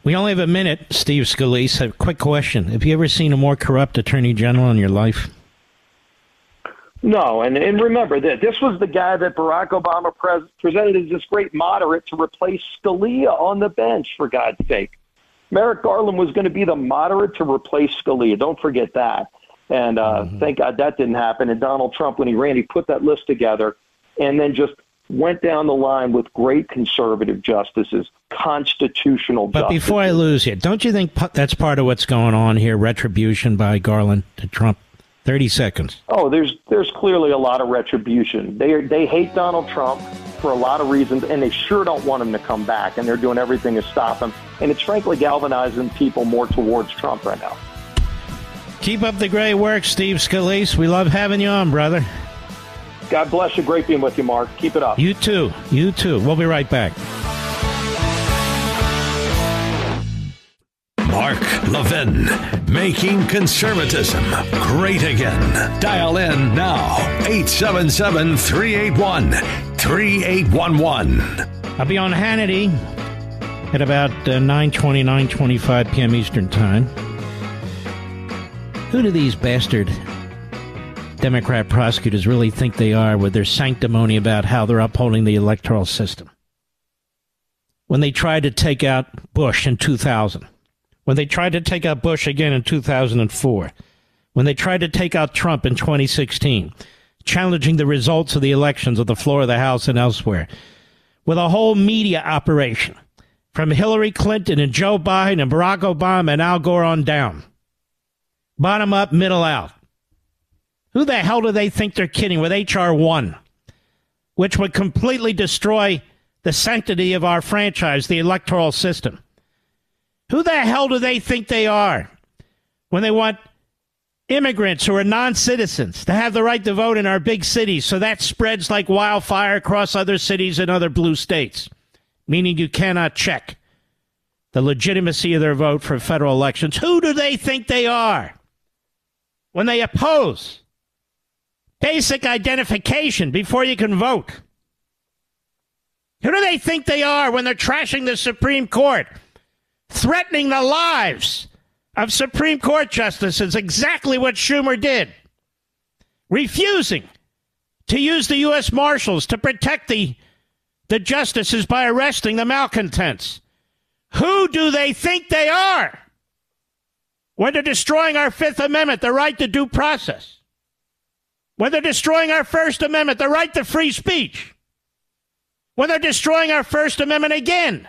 We only have a minute, Steve Scalise. A quick question. Have you ever seen a more corrupt attorney general in your life? No, and, and remember that this was the guy that Barack Obama pres- presented as this great moderate to replace Scalia on the bench, for God's sake. Merrick Garland was going to be the moderate to replace Scalia. Don't forget that. And uh, mm-hmm. thank God that didn't happen. And Donald Trump, when he ran, he put that list together and then just went down the line with great conservative justices, constitutional but justices. But before I lose you, don't you think that's part of what's going on here, retribution by Garland to Trump? thirty seconds. Oh, there's there's clearly a lot of retribution. They are, they hate Donald Trump for a lot of reasons, and they sure don't want him to come back, and they're doing everything to stop him. And it's frankly galvanizing people more towards Trump right now. Keep up the great work, Steve Scalise. We love having you on, brother. God bless you. Great being with you, Mark. Keep it up. You too. You too. We'll be right back. Mark Levin, making conservatism great again. Dial in now, eight seven seven, three eight one, three eight one one. I'll be on Hannity at about uh, nine twenty, nine twenty-five p.m. Eastern Time. Who do these bastard Democrat prosecutors really think they are with their sanctimony about how they're upholding the electoral system? When they tried to take out Bush in two thousand. When they tried to take out Bush again in two thousand four, when they tried to take out Trump in twenty sixteen, challenging the results of the elections on the floor of the House and elsewhere, with a whole media operation from Hillary Clinton and Joe Biden and Barack Obama and Al Gore on down. Bottom up, middle out. Who the hell do they think they're kidding with H R one, which would completely destroy the sanctity of our franchise, the electoral system? Who the hell do they think they are when they want immigrants who are non-citizens to have the right to vote in our big cities so that spreads like wildfire across other cities and other blue states, meaning you cannot check the legitimacy of their vote for federal elections? Who do they think they are when they oppose basic identification before you can vote? Who do they think they are when they're trashing the Supreme Court? Threatening the lives of Supreme Court justices, exactly what Schumer did. Refusing to use the U S Marshals to protect the, the justices by arresting the malcontents. Who do they think they are when they're destroying our Fifth Amendment, the right to due process? When they're destroying our First Amendment, the right to free speech? When they're destroying our First Amendment again?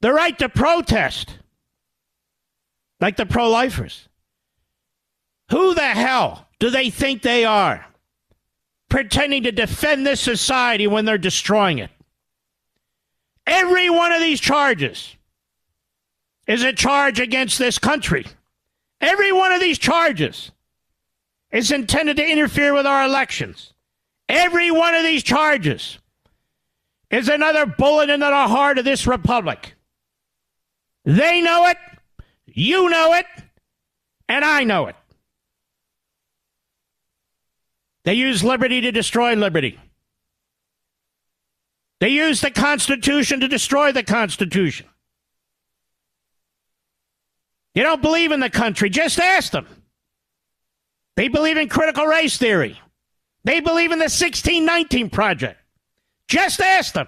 The right to protest, like the pro-lifers. Who the hell do they think they are pretending to defend this society when they're destroying it? Every one of these charges is a charge against this country. Every one of these charges is intended to interfere with our elections. Every one of these charges is another bullet into the heart of this republic. They know it, you know it, and I know it. They use liberty to destroy liberty. They use the Constitution to destroy the Constitution. You don't believe in the country, just ask them. They believe in critical race theory. They believe in the sixteen nineteen Project. Just ask them.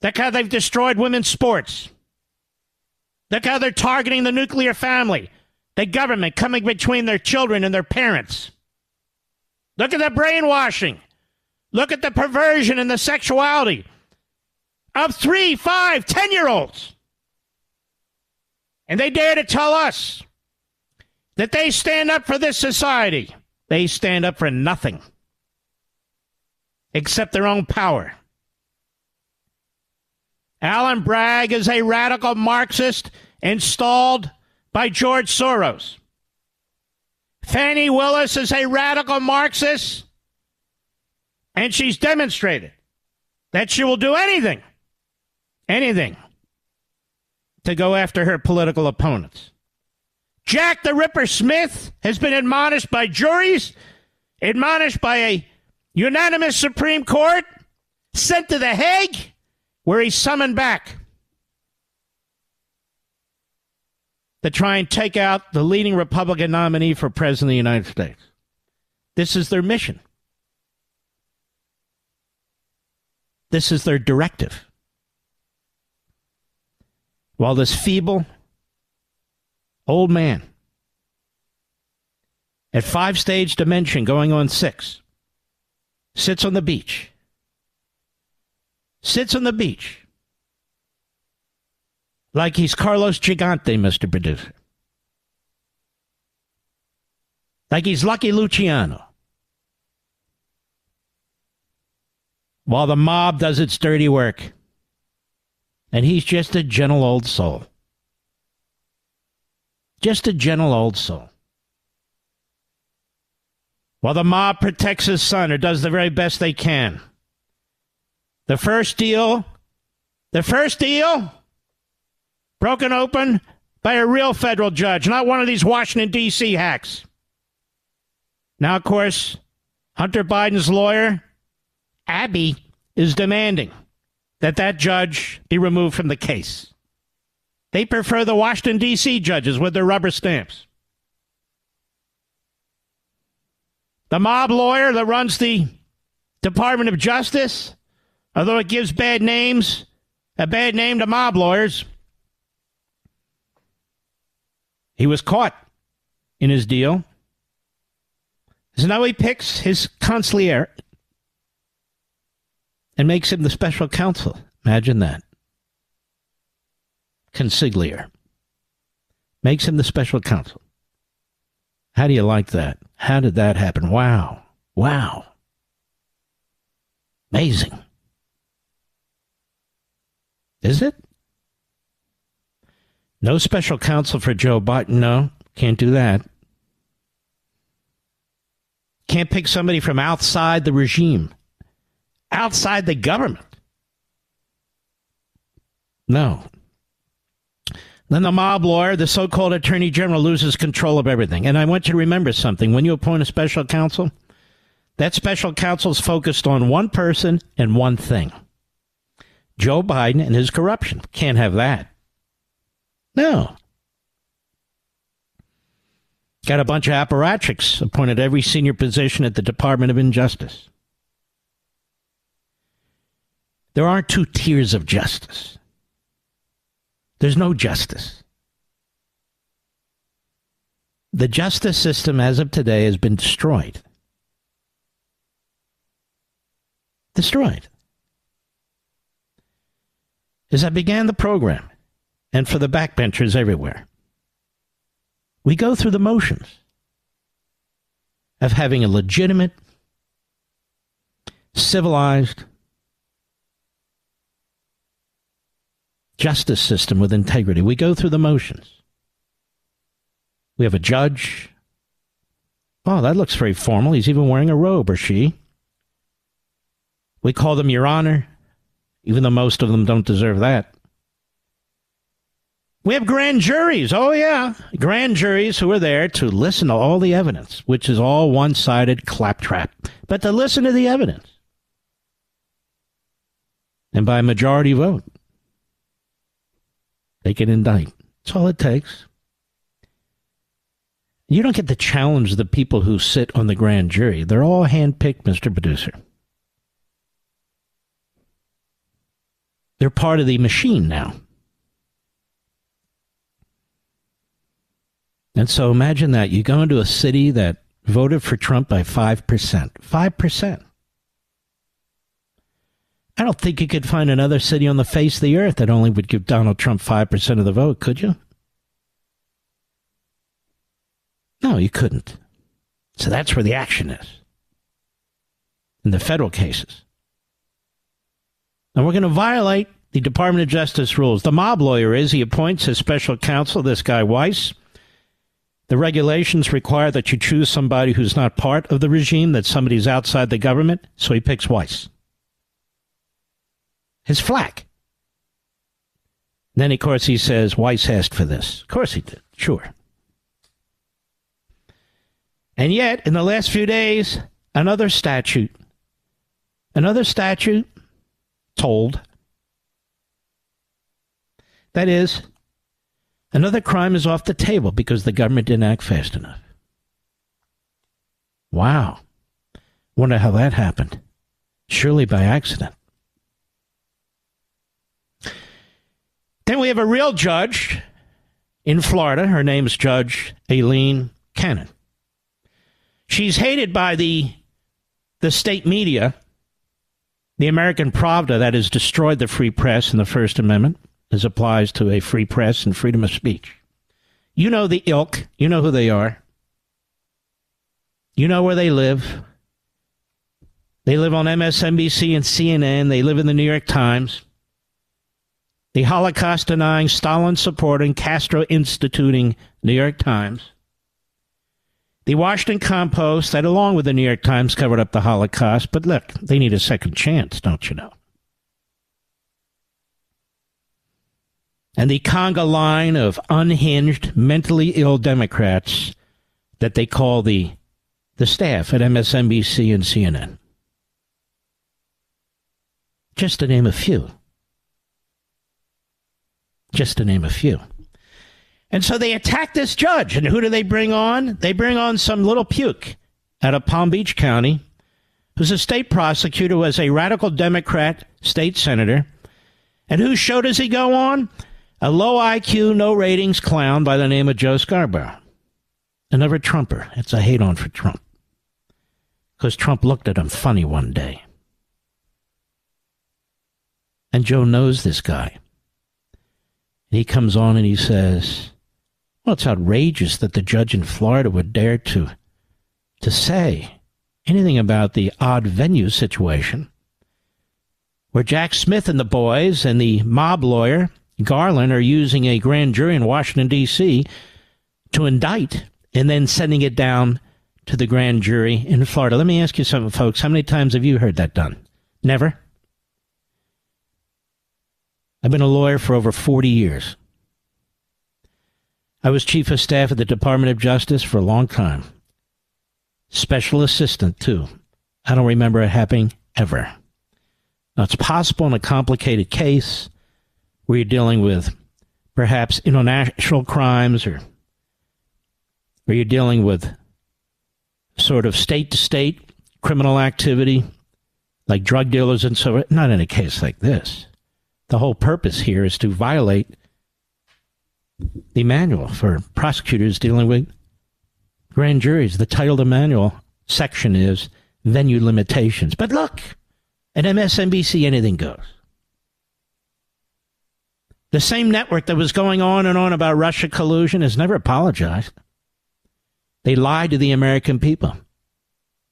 That's how they've destroyed women's sports. Look how they're targeting the nuclear family, the government coming between their children and their parents. Look at the brainwashing. Look at the perversion and the sexuality of three, five, ten-year-olds. And they dare to tell us that they stand up for this society. They stand up for nothing except their own power. Alan Bragg is a radical Marxist installed by George Soros. Fani Willis is a radical Marxist, and she's demonstrated that she will do anything, anything, to go after her political opponents. Jack the Ripper Smith has been admonished by juries, admonished by a unanimous Supreme Court, sent to The Hague, where he's summoned back to try and take out the leading Republican nominee for president of the United States. This is their mission. This is their directive. While this feeble old man at five-stage dementia going on six sits on the beach, sits on the beach like he's Carlos Gigante, Mister Producer. Like he's Lucky Luciano. While the mob does its dirty work. And he's just a gentle old soul. Just a gentle old soul. While the mob protects his son or does the very best they can. The first deal, the first deal... broken open by a real federal judge, not one of these Washington, D C hacks. Now, of course, Hunter Biden's lawyer, Abby, is demanding that that judge be removed from the case. They prefer the Washington, D C judges with their rubber stamps. The mob lawyer that runs the Department of Justice, although it gives bad names, a bad name to mob lawyers, he was caught in his deal. So now he picks his consigliere and makes him the special counsel. Imagine that. Consigliere. Makes him the special counsel. How do you like that? How did that happen? Wow. Wow. Amazing. Is it? No special counsel for Joe Biden. No, can't do that. Can't pick somebody from outside the regime, outside the government. No. Then the mob lawyer, the so-called attorney general, loses control of everything. And I want you to remember something. When you appoint a special counsel, that special counsel is focused on one person and one thing. Joe Biden and his corruption. Can't have that. No. Got a bunch of apparatchiks appointed every senior position at the Department of Injustice. There aren't two tiers of justice. There's no justice. The justice system as of today has been destroyed. Destroyed. As I began the program, and for the backbenchers everywhere, we go through the motions of having a legitimate, civilized justice system with integrity. We go through the motions. We have a judge. Oh, that looks very formal. He's even wearing a robe, or she. We call them Your Honor, even though most of them don't deserve that. We have grand juries. Oh, yeah. Grand juries who are there to listen to all the evidence, which is all one-sided claptrap. But to listen to the evidence. And by majority vote, they can indict. That's all it takes. You don't get to challenge the people who sit on the grand jury. They're all hand-picked, Mister Producer. They're part of the machine now. And so imagine that. You go into a city that voted for Trump by five percent. five percent. I don't think you could find another city on the face of the earth that only would give Donald Trump five percent of the vote, could you? No, you couldn't. So that's where the action is. In the federal cases. And we're going to violate the Department of Justice rules. The mob lawyer is, he appoints his special counsel, this guy Weiss. The regulations require that you choose somebody who's not part of the regime, that somebody's outside the government, so he picks Weiss. His flack. Then, of course, he says, Weiss asked for this. Of course he did, sure. And yet, in the last few days, another statute, another statute told, that is, another crime is off the table because the government didn't act fast enough. Wow. Wonder how that happened. Surely by accident. Then we have a real judge in Florida. Her name's Judge Aileen Cannon. She's hated by the, the state media. The American Pravda, that has destroyed the free press and the First Amendment, as applies to a free press and freedom of speech. You know the ilk. You know who they are. You know where they live. They live on M S N B C and C N N. They live in the New York Times. The Holocaust-denying, Stalin-supporting, Castro-instituting New York Times. The Washington Compost, that along with the New York Times covered up the Holocaust. But look, they need a second chance, don't you know? And the conga line of unhinged, mentally ill Democrats that they call the, the staff at M S N B C and C N N. Just to name a few. Just to name a few. And so they attack this judge. And who do they bring on? They bring on some little puke out of Palm Beach County who's a state prosecutor, who is a radical Democrat state senator. And whose show does he go on? A low I Q, no ratings clown by the name of Joe Scarborough. Another Trumper. That's a hate on for Trump. Because Trump looked at him funny one day. And Joe knows this guy. And he comes on and he says, well, it's outrageous that the judge in Florida would dare to, to say anything about the odd venue situation where Jack Smith and the boys and the mob lawyer Garland are using a grand jury in Washington, D C to indict and then sending it down to the grand jury in Florida. Let me ask you something, folks. How many times have you heard that done? Never. I've been a lawyer for over forty years. I was chief of staff at the Department of Justice for a long time. Special assistant, too. I don't remember it happening ever. Now, it's possible in a complicated case where you're dealing with perhaps international crimes, or where you're dealing with sort of state-to-state criminal activity, like drug dealers and so on. Not in a case like this. The whole purpose here is to violate the manual for prosecutors dealing with grand juries. The title of the manual section is Venue Limitations. But look, at M S N B C, anything goes. The same network that was going on and on about Russia collusion has never apologized. They lied to the American people.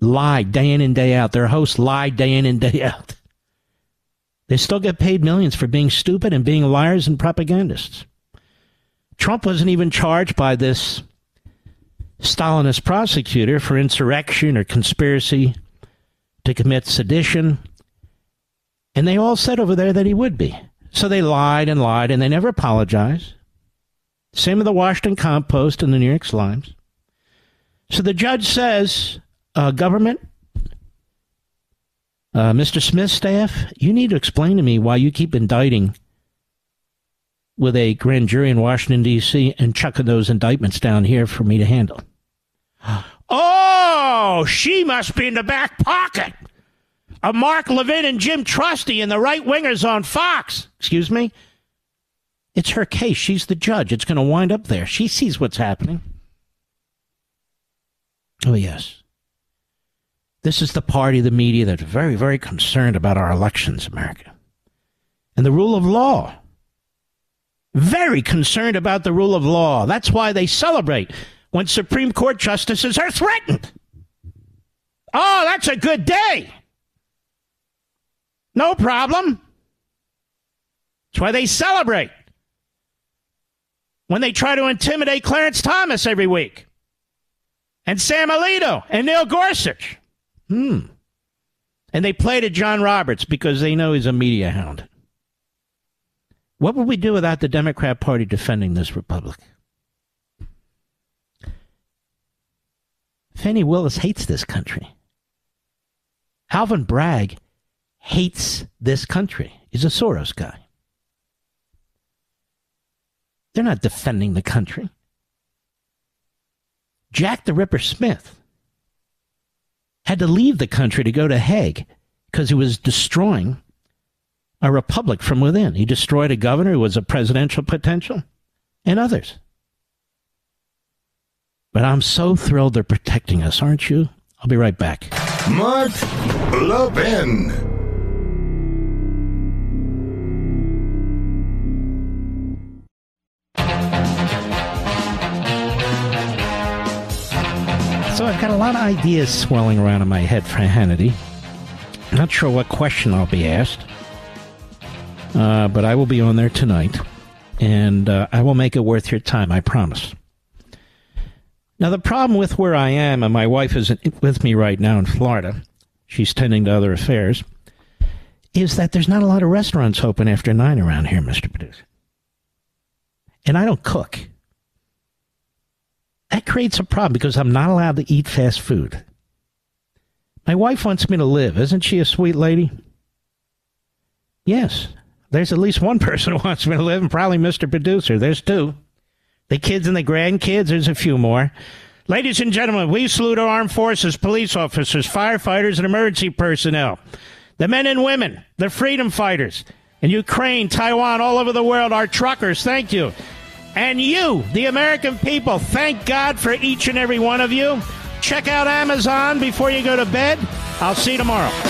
Lied day in and day out. Their hosts lied day in and day out. They still get paid millions for being stupid and being liars and propagandists. Trump wasn't even charged by this Stalinist prosecutor for insurrection or conspiracy to commit sedition. And they all said over there that he would be. So they lied and lied, and they never apologized. Same with the Washington Compost and the New York Slimes. So the judge says, uh, government, uh, Mister Smith's staff, you need to explain to me why you keep indicting with a grand jury in Washington, D C, and chucking those indictments down here for me to handle. Oh, she must be in the back pocket of Mark Levin and Jim Trusty and the right-wingers on Fox. Excuse me? It's her case. She's the judge. It's going to wind up there. She sees what's happening. Oh, yes. This is the party, the media, that's very, very concerned about our elections, America. And the rule of law. Very concerned about the rule of law. That's why they celebrate when Supreme Court justices are threatened. Oh, that's a good day. No problem. That's why they celebrate when they try to intimidate Clarence Thomas every week. And Sam Alito and Neil Gorsuch. Hmm. And they play to John Roberts because they know he's a media hound. What would we do without the Democrat Party defending this republic? Fani Willis hates this country. Alvin Bragg hates this country. He's a Soros guy. They're not defending the country. Jack the Ripper Smith had to leave the country to go to Hague because he was destroying a republic from within. He destroyed a governor who was a presidential potential and others. But I'm so thrilled they're protecting us, aren't you? I'll be right back. Mark Levin. So I've got a lot of ideas swirling around in my head for Hannity. Not sure what question I'll be asked. Uh, but I will be on there tonight, and uh, I will make it worth your time, I promise. Now, the problem with where I am, and my wife is with me right now in Florida, she's tending to other affairs, is that there's not a lot of restaurants open after nine around here, Mister Producer. And I don't cook. That creates a problem because I'm not allowed to eat fast food. My wife wants me to live. Isn't she a sweet lady? Yes. There's at least one person who wants me to live, and probably Mister Producer. There's two. The kids and the grandkids, there's a few more. Ladies and gentlemen, we salute our armed forces, police officers, firefighters, and emergency personnel. The men and women, the freedom fighters, in Ukraine, Taiwan, all over the world, our truckers, thank you. And you, the American people, thank God for each and every one of you. Check out Amazon before you go to bed. I'll see you tomorrow.